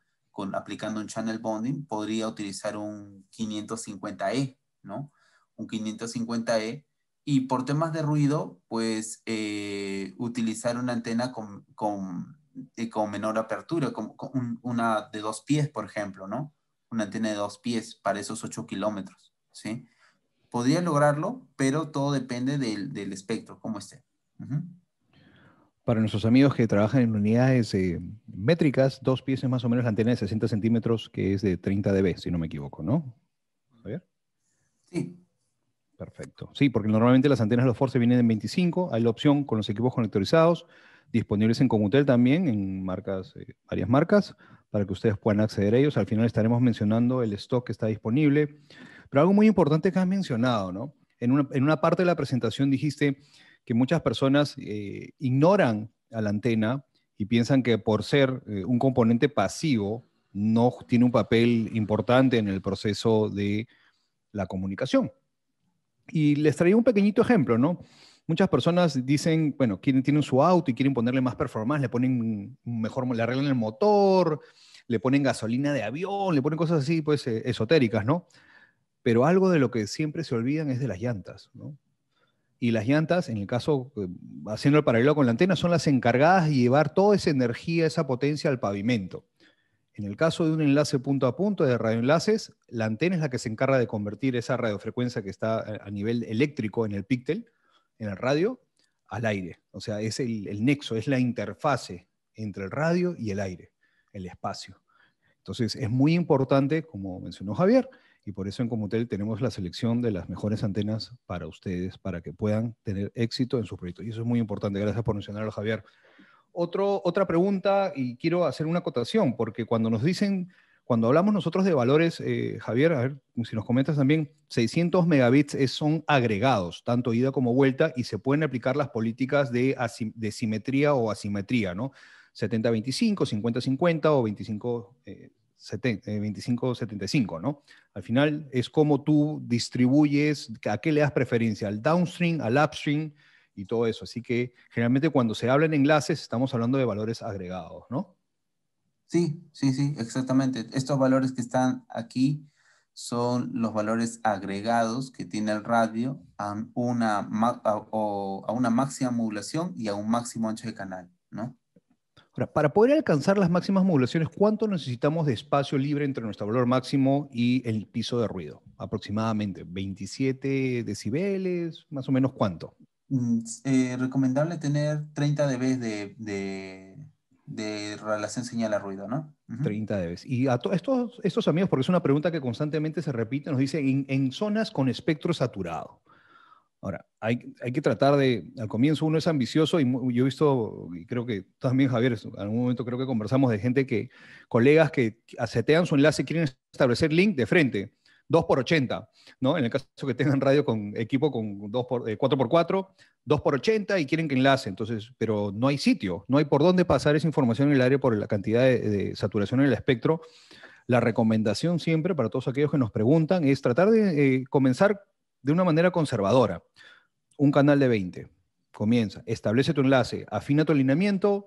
aplicando un channel bonding, podría utilizar un 550E, ¿no? Un 550E. Y por temas de ruido, pues utilizar una antena con menor apertura, una de 2 pies, por ejemplo, ¿no? Una antena de 2 pies para esos 8 kilómetros, ¿sí? Podría lograrlo, pero todo depende del espectro, como esté. Uh-huh. Para nuestros amigos que trabajan en unidades métricas, 2 pies es más o menos la antena de 60 centímetros, que es de 30 dB, si no me equivoco, ¿no? ¿Javier? Sí. Perfecto. Sí, porque normalmente las antenas de los Force vienen en 25. Hay la opción con los equipos conectorizados, disponibles en Comutel también, en marcas, varias marcas, para que ustedes puedan acceder a ellos. Al final estaremos mencionando el stock que está disponible. Pero algo muy importante que has mencionado, ¿no? En una parte de la presentación dijiste que muchas personas ignoran a la antena y piensan que por ser un componente pasivo no tiene un papel importante en el proceso de la comunicación. Y les traía un pequeñito ejemplo, ¿no? Muchas personas dicen, bueno, tienen su auto y quieren ponerle más performance, le ponen mejor, le arreglan el motor, le ponen gasolina de avión, le ponen cosas así, pues, esotéricas, ¿no? Pero algo de lo que siempre se olvidan es de las llantas, ¿no? Y las llantas, en el caso, haciendo el paralelo con la antena, son las encargadas de llevar toda esa energía, esa potencia al pavimento. En el caso de un enlace punto a punto de radioenlaces, la antena es la que se encarga de convertir esa radiofrecuencia que está a nivel eléctrico en el píctel, en el radio, al aire. O sea, es el nexo, es la interfase entre el radio y el aire, el espacio. Entonces, es muy importante, como mencionó Javier, y por eso en Comutel tenemos la selección de las mejores antenas para ustedes, para que puedan tener éxito en sus proyectos. Y eso es muy importante. Gracias por mencionarlo, Javier. Otra pregunta, y quiero hacer una acotación, porque cuando hablamos nosotros de valores, Javier, a ver si nos comentas también, 600 megabits son agregados, tanto ida como vuelta, y se pueden aplicar las políticas de simetría o asimetría, ¿no? 70-25, 50-50 o 25... 25-75, ¿no? Al final es como tú distribuyes, a qué le das preferencia, al downstream, al upstream y todo eso. Así que generalmente cuando se habla en enlaces estamos hablando de valores agregados, ¿no? Sí, exactamente. Estos valores que están aquí son los valores agregados que tiene el radio a una máxima modulación y a un máximo ancho de canal, ¿no? Ahora, para poder alcanzar las máximas modulaciones, ¿cuánto necesitamos de espacio libre entre nuestro valor máximo y el piso de ruido? Aproximadamente 27 decibeles, más o menos, ¿cuánto? Recomendable tener 30 dB de relación señal a ruido, ¿no? Uh-huh. 30 dB. Y a estos amigos, porque es una pregunta que constantemente se repite, nos dicen en zonas con espectro saturado. Ahora, hay que tratar de, al comienzo uno es ambicioso, y yo he visto, y creo que también Javier, en algún momento creo que conversamos de gente que, colegas que asetean su enlace, quieren establecer link de frente, 2x80, ¿no? En el caso que tengan radio con equipo con 4x4, 2x80 y quieren que enlace, entonces, pero no hay sitio, no hay por dónde pasar esa información en el área por la cantidad de saturación en el espectro. La recomendación siempre para todos aquellos que nos preguntan es tratar de comenzar de una manera conservadora. Un canal de 20, comienza, establece tu enlace, afina tu alineamiento,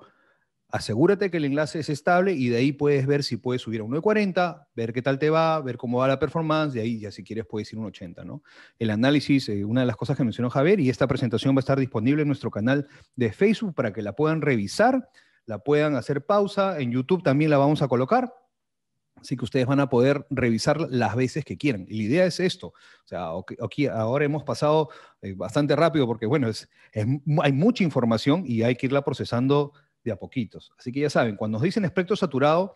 asegúrate que el enlace es estable y de ahí puedes ver si puedes subir a 1.40, ver qué tal te va, ver cómo va la performance, de ahí ya si quieres puedes ir a 1.80, ¿no? El análisis, una de las cosas que mencionó Javier, y esta presentación va a estar disponible en nuestro canal de Facebook para que la puedan revisar, la puedan hacer pausa, en YouTube también la vamos a colocar, así que ustedes van a poder revisar las veces que quieran. Y la idea es esto, o sea, aquí ahora hemos pasado bastante rápido porque, bueno, hay mucha información y hay que irla procesando de a poquitos. Así que ya saben, cuando nos dicen espectro saturado,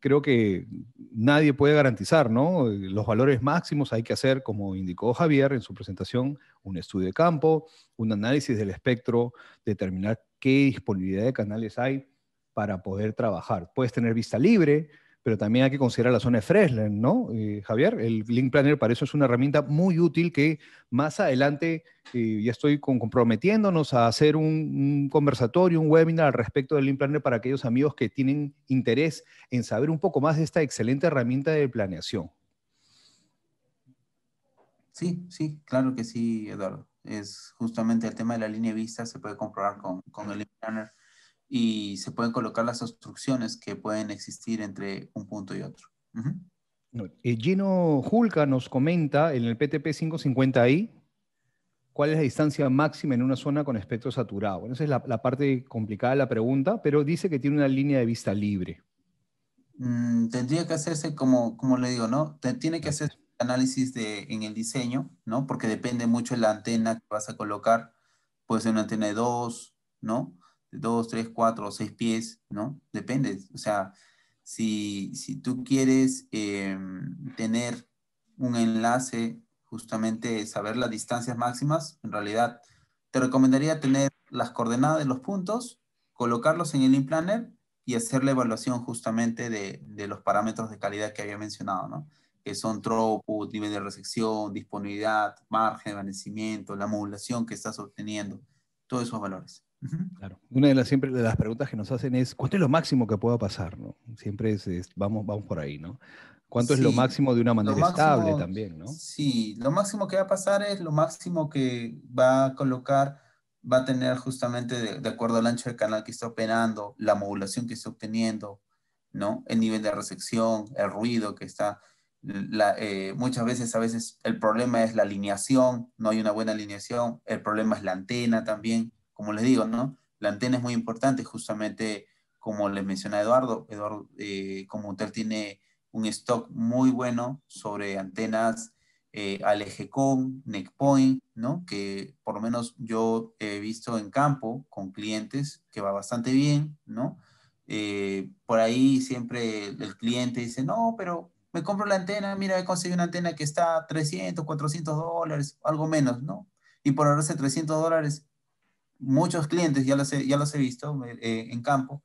creo que nadie puede garantizar, ¿no? Los valores máximos hay que hacer, como indicó Javier en su presentación, un estudio de campo, un análisis del espectro, determinar qué disponibilidad de canales hay para poder trabajar. Puedes tener vista libre, pero también hay que considerar la zona de Fresnel, ¿no, Javier? El Link Planner para eso es una herramienta muy útil que más adelante ya estoy comprometiéndonos a hacer un conversatorio, un webinar al respecto del Link Planner para aquellos amigos que tienen interés en saber un poco más de esta excelente herramienta de planeación. Sí, sí, claro que sí, Eduardo. Es justamente el tema de la línea de vista, se puede comprobar con el Link Planner. Y se pueden colocar las obstrucciones que pueden existir entre un punto y otro. Uh-huh. Gino Julca nos comenta en el PTP550E cuál es la distancia máxima en una zona con espectro saturado. Bueno, esa es la parte complicada de la pregunta, pero dice que tiene una línea de vista libre. Tendría que hacerse, como le digo, ¿no? Tiene que hacer análisis en el diseño, ¿no? Porque depende mucho de la antena que vas a colocar. Puede ser una antena de 2, ¿no? 2, 3, 4 o 6 pies, ¿no? Depende. O sea, si tú quieres tener un enlace, justamente saber las distancias máximas, en realidad te recomendaría tener las coordenadas de los puntos, colocarlos en el Link Planner y hacer la evaluación justamente de los parámetros de calidad que había mencionado, ¿no? Que son throughput, nivel de resección, disponibilidad, margen, envanecimiento, la modulación que estás obteniendo, todos esos valores. Claro. Una de las preguntas que nos hacen es ¿cuánto es lo máximo que pueda pasar? ¿No? Siempre vamos por ahí, ¿no? ¿Cuánto es lo máximo de una manera estable también, ¿no? Sí, lo máximo que va a pasar es lo máximo que va a colocar, va a tener justamente de acuerdo al ancho del canal que está operando, la modulación que está obteniendo, ¿no? El nivel de resección, el ruido que está... muchas veces, el problema es la alineación, no hay una buena alineación, el problema es la antena también. Como les digo, ¿no? La antena es muy importante, justamente como les menciona Eduardo, Comutel tiene un stock muy bueno sobre antenas LGCON, NetPoint, ¿no? Que por lo menos yo he visto en campo con clientes que va bastante bien, ¿no? Por ahí siempre el cliente dice, no, pero me compro la antena, mira, he conseguido una antena que está a $300, $400, algo menos, ¿no? Y por ahorrarse $300... Muchos clientes, ya los he visto en campo,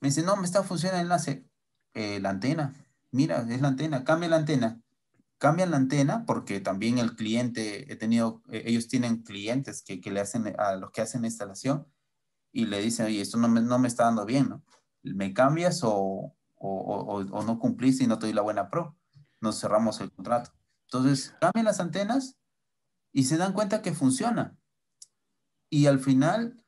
me dicen, no, me está funcionando el enlace. La antena, mira, es la antena, cambia la antena. Cambian la antena porque también el cliente, ellos tienen clientes que le hacen, a los que hacen la instalación, y le dicen, oye, esto no me está dando bien, ¿no? ¿Me cambias o no cumplís y no te doy la buena pro? Nos cerramos el contrato. Entonces, cambian las antenas y se dan cuenta que funciona. Y al final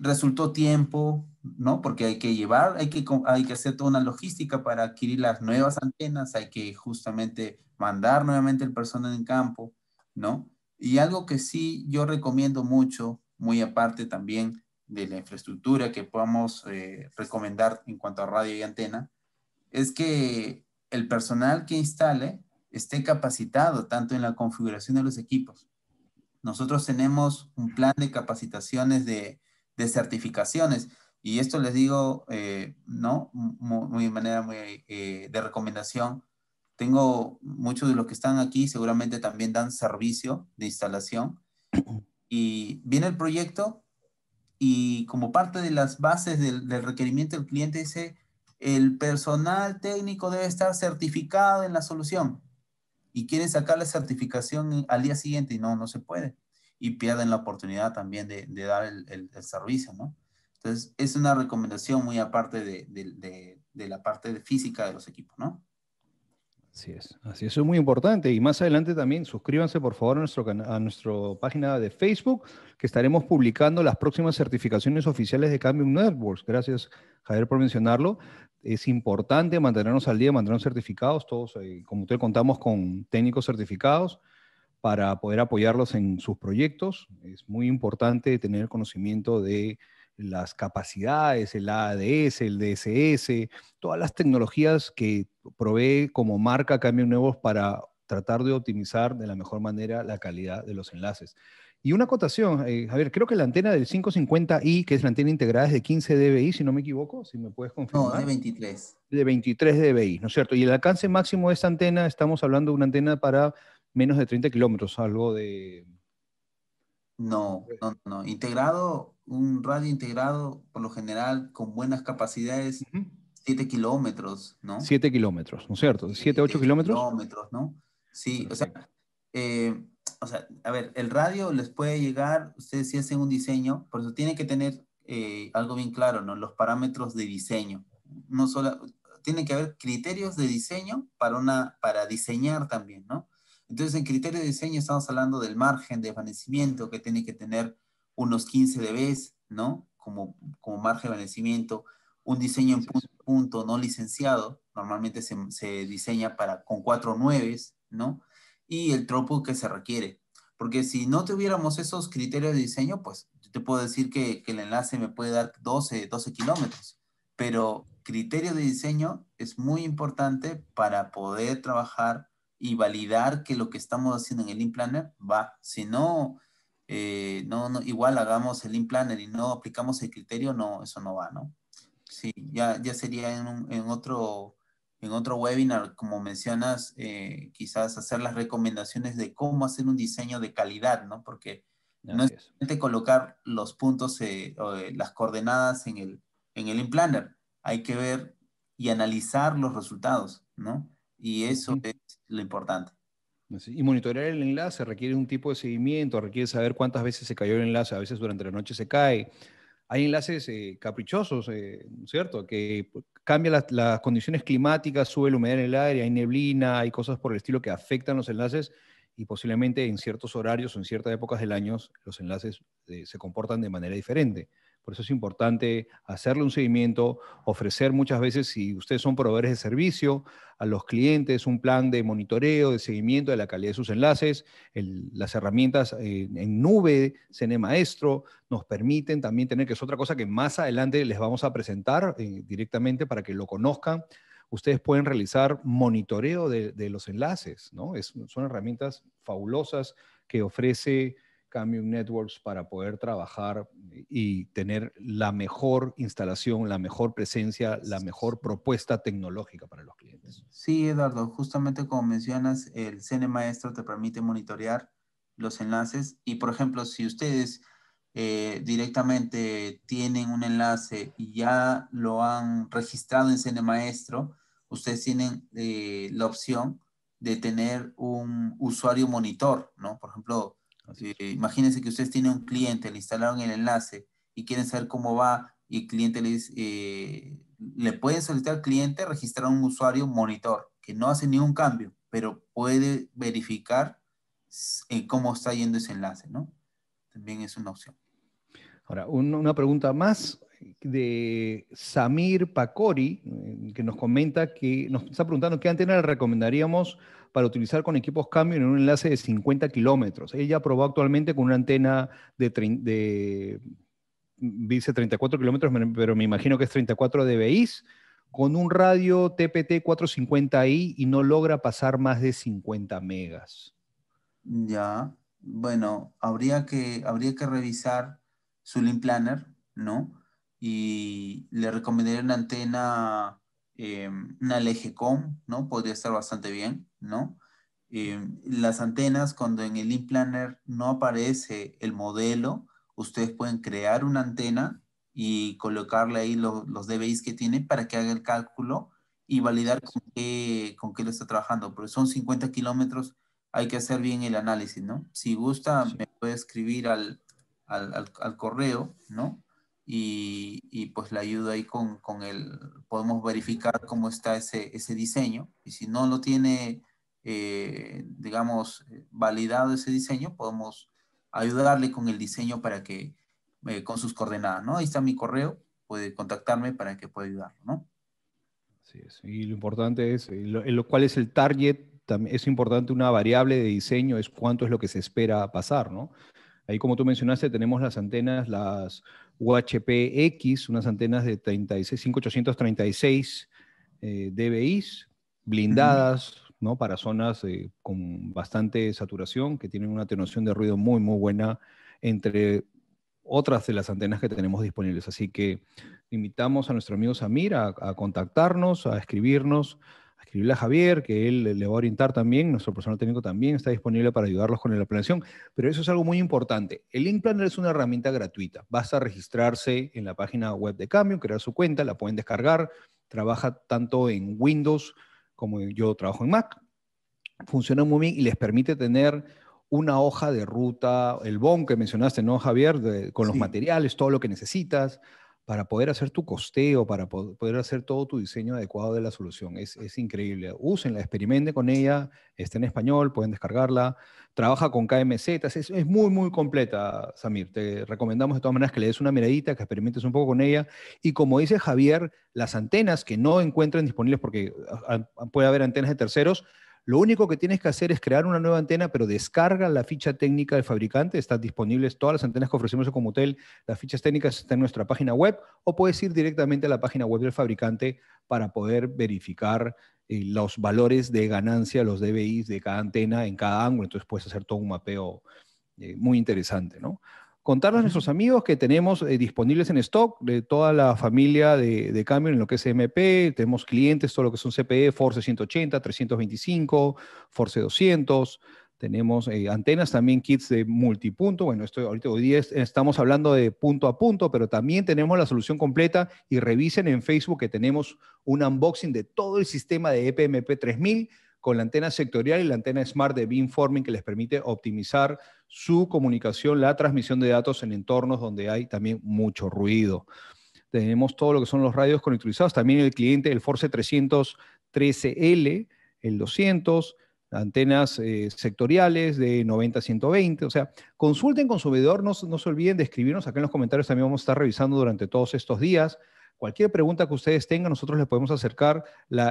resultó tiempo, ¿no? Porque hay que llevar, hay que hacer toda una logística para adquirir las nuevas antenas, hay que justamente mandar nuevamente el personal en campo, ¿no? Y algo que sí yo recomiendo mucho, muy aparte también de la infraestructura que podamos recomendar en cuanto a radio y antena, es que el personal que instale esté capacitado tanto en la configuración de los equipos. Nosotros tenemos un plan de capacitaciones de certificaciones, y esto les digo, ¿no? De recomendación. Tengo muchos de los que están aquí, seguramente también dan servicio de instalación. Y viene el proyecto y como parte de las bases del requerimiento del cliente dice, el personal técnico debe estar certificado en la solución. Y quieren sacar la certificación al día siguiente y no se puede. Y pierden la oportunidad también de dar el servicio, ¿no? Entonces, es una recomendación muy aparte de la parte física de los equipos, ¿no? Así es. Así es. Eso es muy importante. Y más adelante también suscríbanse, por favor, a nuestra página de Facebook, que estaremos publicando las próximas certificaciones oficiales de Cambium Networks. Gracias, Javier, por mencionarlo. Es importante mantenernos al día, mantenernos certificados. Todos, como usted, contamos con técnicos certificados para poder apoyarlos en sus proyectos. Es muy importante tener conocimiento de las capacidades, el ADS, el DSS, todas las tecnologías que provee como marca Cambium Nuevos para tratar de optimizar de la mejor manera la calidad de los enlaces. Y una acotación, Javier, creo que la antena del 550i, que es la antena integrada, es de 15 dBi, si no me equivoco, si me puedes confirmar. No, de 23. De 23 dBi, ¿no es cierto? Y el alcance máximo de esta antena, estamos hablando de una antena para menos de 30 kilómetros, algo de... No. Integrado, un radio integrado, por lo general, con buenas capacidades, 7 kilómetros, ¿no? 7 kilómetros, ¿no es cierto? 7, 8 kilómetros. ¿No? Sí, perfecto. O sea, a ver, el radio les puede llegar, ustedes si hacen un diseño, por eso tienen que tener algo bien claro, ¿no? Los parámetros de diseño. No solo, tiene que haber criterios de diseño para diseñar también, ¿no? Entonces, en criterio de diseño estamos hablando del margen de desvanecimiento que tiene que tener unos 15 dBs, ¿no? Como margen de desvanecimiento. Un diseño en punto no licenciado, normalmente se diseña con 4.9, ¿no? Y el throughput que se requiere. Porque si no tuviéramos esos criterios de diseño, pues yo te puedo decir que el enlace me puede dar 12 kilómetros. Pero criterio de diseño es muy importante para poder trabajar y validar que lo que estamos haciendo en el Link Planner va. Si no, igual hagamos el Link Planner y no aplicamos el criterio, no, eso no va, ¿no? Sí, ya sería en otro webinar, como mencionas, quizás hacer las recomendaciones de cómo hacer un diseño de calidad, ¿no? Porque no es simplemente colocar los puntos, las coordenadas en el Link Planner. Hay que ver y analizar los resultados, ¿no? Y eso es lo importante. Y monitorear el enlace requiere un tipo de seguimiento, requiere saber cuántas veces se cayó el enlace, a veces durante la noche se cae. Hay enlaces caprichosos, ¿cierto? Que cambian las condiciones climáticas, sube la humedad en el aire, hay neblina, hay cosas por el estilo que afectan los enlaces y posiblemente en ciertos horarios o en ciertas épocas del año los enlaces se comportan de manera diferente. Por eso es importante hacerle un seguimiento, ofrecer muchas veces, si ustedes son proveedores de servicio, a los clientes un plan de monitoreo, de seguimiento de la calidad de sus enlaces. Las herramientas en nube, CnMaestro, nos permiten también tener, que es otra cosa que más adelante les vamos a presentar directamente para que lo conozcan. Ustedes pueden realizar monitoreo de los enlaces, ¿no? Son herramientas fabulosas que ofrece Cambium Networks para poder trabajar y tener la mejor instalación, la mejor presencia, la mejor propuesta tecnológica para los clientes. Sí, Eduardo, justamente como mencionas, el CnMaestro te permite monitorear los enlaces y, por ejemplo, si ustedes directamente tienen un enlace y ya lo han registrado en CnMaestro, ustedes tienen la opción de tener un usuario monitor, ¿no? Por ejemplo, imagínense que ustedes tienen un cliente, le instalaron el enlace y quieren saber cómo va, y el cliente le pueden solicitar al cliente registrar un usuario monitor que no hace ningún cambio, pero puede verificar cómo está yendo ese enlace, ¿no? También es una opción. Ahora, una pregunta más de Samir Pacori, que nos comenta que nos está preguntando qué antena le recomendaríamos para utilizar con equipos Cambium en un enlace de 50 kilómetros. Ella probó actualmente con una antena de dice 34 kilómetros, pero me imagino que es 34 dBi, con un radio TPT550E y no logra pasar más de 50 megas. Ya, bueno, habría que revisar su Link Planner, ¿no? Y le recomendaría una antena, una LGCON, ¿no? Podría estar bastante bien, ¿no? Las antenas, cuando en el Link Planner no aparece el modelo, ustedes pueden crear una antena y colocarle ahí los DBIs que tiene para que haga el cálculo y validar con qué lo está trabajando. Porque son 50 kilómetros, hay que hacer bien el análisis, ¿no? Si gusta, sí, me puede escribir al correo, ¿no? Y pues la ayudo ahí con el... Podemos verificar cómo está ese diseño. Y si no lo tiene, digamos, validado ese diseño, podemos ayudarle con el diseño para que... con sus coordenadas, ¿no? Ahí está mi correo, puede contactarme para que pueda ayudarlo, ¿no? Así es, y lo importante es, cuál es el target, también es importante una variable de diseño, es cuánto es lo que se espera pasar, ¿no? Ahí, como tú mencionaste, tenemos las antenas, las UHPX, unas antenas de 5.836 dBi, blindadas, uh-huh, ¿no? Para zonas con bastante saturación, que tienen una atenuación de ruido muy, muy buena entre otras de las antenas que tenemos disponibles. Así que invitamos a nuestro amigo Samir a contactarnos, a escribirnos, a escribirle a Javier, que él le va a orientar también, nuestro personal técnico también está disponible para ayudarlos con la planeación. Pero eso es algo muy importante. El Link Planner es una herramienta gratuita. Basta registrarse en la página web de Cambium, crear su cuenta, la pueden descargar, trabaja tanto en Windows como yo trabajo en Mac. Funciona muy bien y les permite tener una hoja de ruta, el BOM que mencionaste, ¿no, Javier? Con los materiales, todo lo que necesitas para poder hacer tu costeo, para poder hacer todo tu diseño adecuado de la solución. Es increíble. Úsenla, experimenten con ella, está en español, pueden descargarla. Trabaja con KMZ, es muy, muy completa, Samir. Te recomendamos de todas maneras que le des una miradita, que experimentes un poco con ella. Y como dice Javier, las antenas que no encuentren disponibles, porque puede haber antenas de terceros, lo único que tienes que hacer es crear una nueva antena, pero descarga la ficha técnica del fabricante. Están disponibles todas las antenas que ofrecemos en Comutel. Las fichas técnicas están en nuestra página web, o puedes ir directamente a la página web del fabricante para poder verificar los valores de ganancia, los DBIs de cada antena en cada ángulo. Entonces puedes hacer todo un mapeo muy interesante, ¿no? Contarles a nuestros amigos que tenemos disponibles en stock de toda la familia de Cambium en lo que es MP, tenemos clientes, todo lo que son CPE, Force 180, 325, Force 200, tenemos antenas también, kits de multipunto, bueno, esto ahorita hoy día estamos hablando de punto a punto, pero también tenemos la solución completa y revisen en Facebook que tenemos un unboxing de todo el sistema de EPMP 3000, con la antena sectorial y la antena Smart de beamforming que les permite optimizar su comunicación, la transmisión de datos en entornos donde hay también mucho ruido. Tenemos todo lo que son los radios conectorizados, también el cliente, el Force 313L, el 200, antenas sectoriales de 90-120, o sea, consulten con su vendedor, no se olviden de escribirnos acá en los comentarios, también vamos a estar revisando durante todos estos días. Cualquier pregunta que ustedes tengan, nosotros les podemos acercar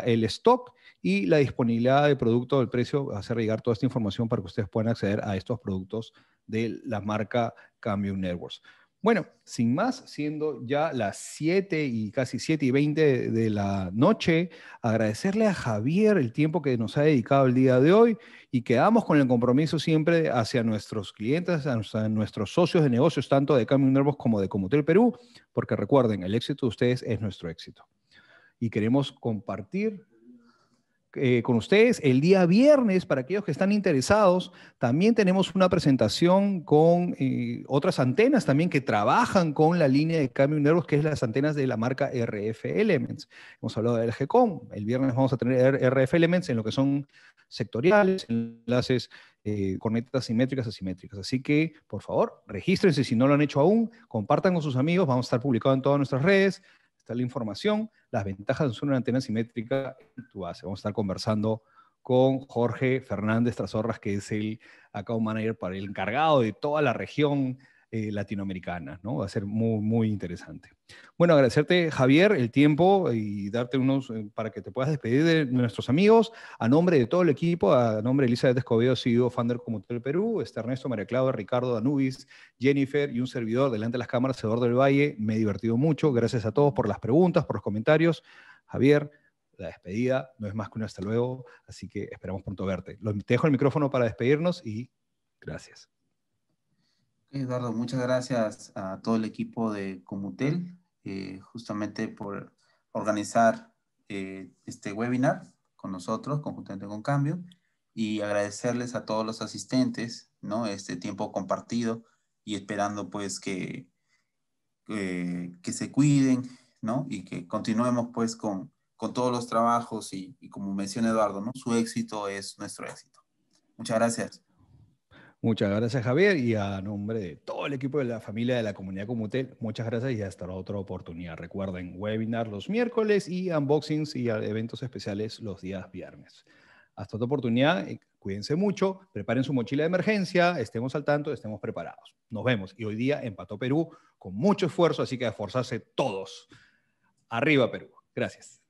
el stock y la disponibilidad de producto, el precio, hacer llegar toda esta información para que ustedes puedan acceder a estos productos de la marca Cambium Networks. Bueno, sin más, siendo ya las 7 y casi 7:20 de la noche, agradecerle a Javier el tiempo que nos ha dedicado el día de hoy y quedamos con el compromiso siempre hacia nuestros clientes, hacia nuestros socios de negocios, tanto de Cambium Networks como de Comutel Perú, porque recuerden, el éxito de ustedes es nuestro éxito. Y queremos compartir con ustedes el día viernes, para aquellos que están interesados, también tenemos una presentación con otras antenas también que trabajan con la línea de Cambium Networks, que es las antenas de la marca RF Elements. Hemos hablado de LGCON, el viernes vamos a tener RF Elements en lo que son sectoriales, enlaces, cornetas simétricas, asimétricas. Así que, por favor, regístrense si no lo han hecho aún, compartan con sus amigos, vamos a estar publicados en todas nuestras redes, la información, las ventajas de usar una antena simétrica en tu base. Vamos a estar conversando con Jorge Fernández Trasorras, que es el account manager, para el encargado de toda la región latinoamericana, ¿no? Va a ser muy, muy interesante. Bueno, agradecerte, Javier, el tiempo y darte unos para que te puedas despedir de nuestros amigos. A nombre de todo el equipo, a nombre de Elisa Escobedo, CEO, founder de Comutel Perú, está Ernesto, María Claudia, Ricardo, Danubis, Jennifer y un servidor delante de las cámaras, Eduardo del Valle. Me he divertido mucho. Gracias a todos por las preguntas, por los comentarios. Javier, la despedida no es más que un hasta luego, así que esperamos pronto verte. Te dejo el micrófono para despedirnos y gracias. Eduardo, muchas gracias a todo el equipo de Comutel, justamente por organizar este webinar con nosotros, conjuntamente con Cambium, y agradecerles a todos los asistentes, ¿no? Este tiempo compartido y esperando pues que se cuiden, ¿no? Y que continuemos pues con todos los trabajos y como menciona Eduardo, ¿no? Su éxito es nuestro éxito. Muchas gracias. Muchas gracias, Javier, y a nombre de todo el equipo de la familia de la comunidad Comutel, muchas gracias y hasta la otra oportunidad. Recuerden, webinar los miércoles y unboxings y eventos especiales los días viernes. Hasta otra oportunidad, cuídense mucho, preparen su mochila de emergencia, estemos al tanto, estemos preparados. Nos vemos. Y hoy día empató Perú con mucho esfuerzo, así que a esforzarse todos. Arriba Perú. Gracias.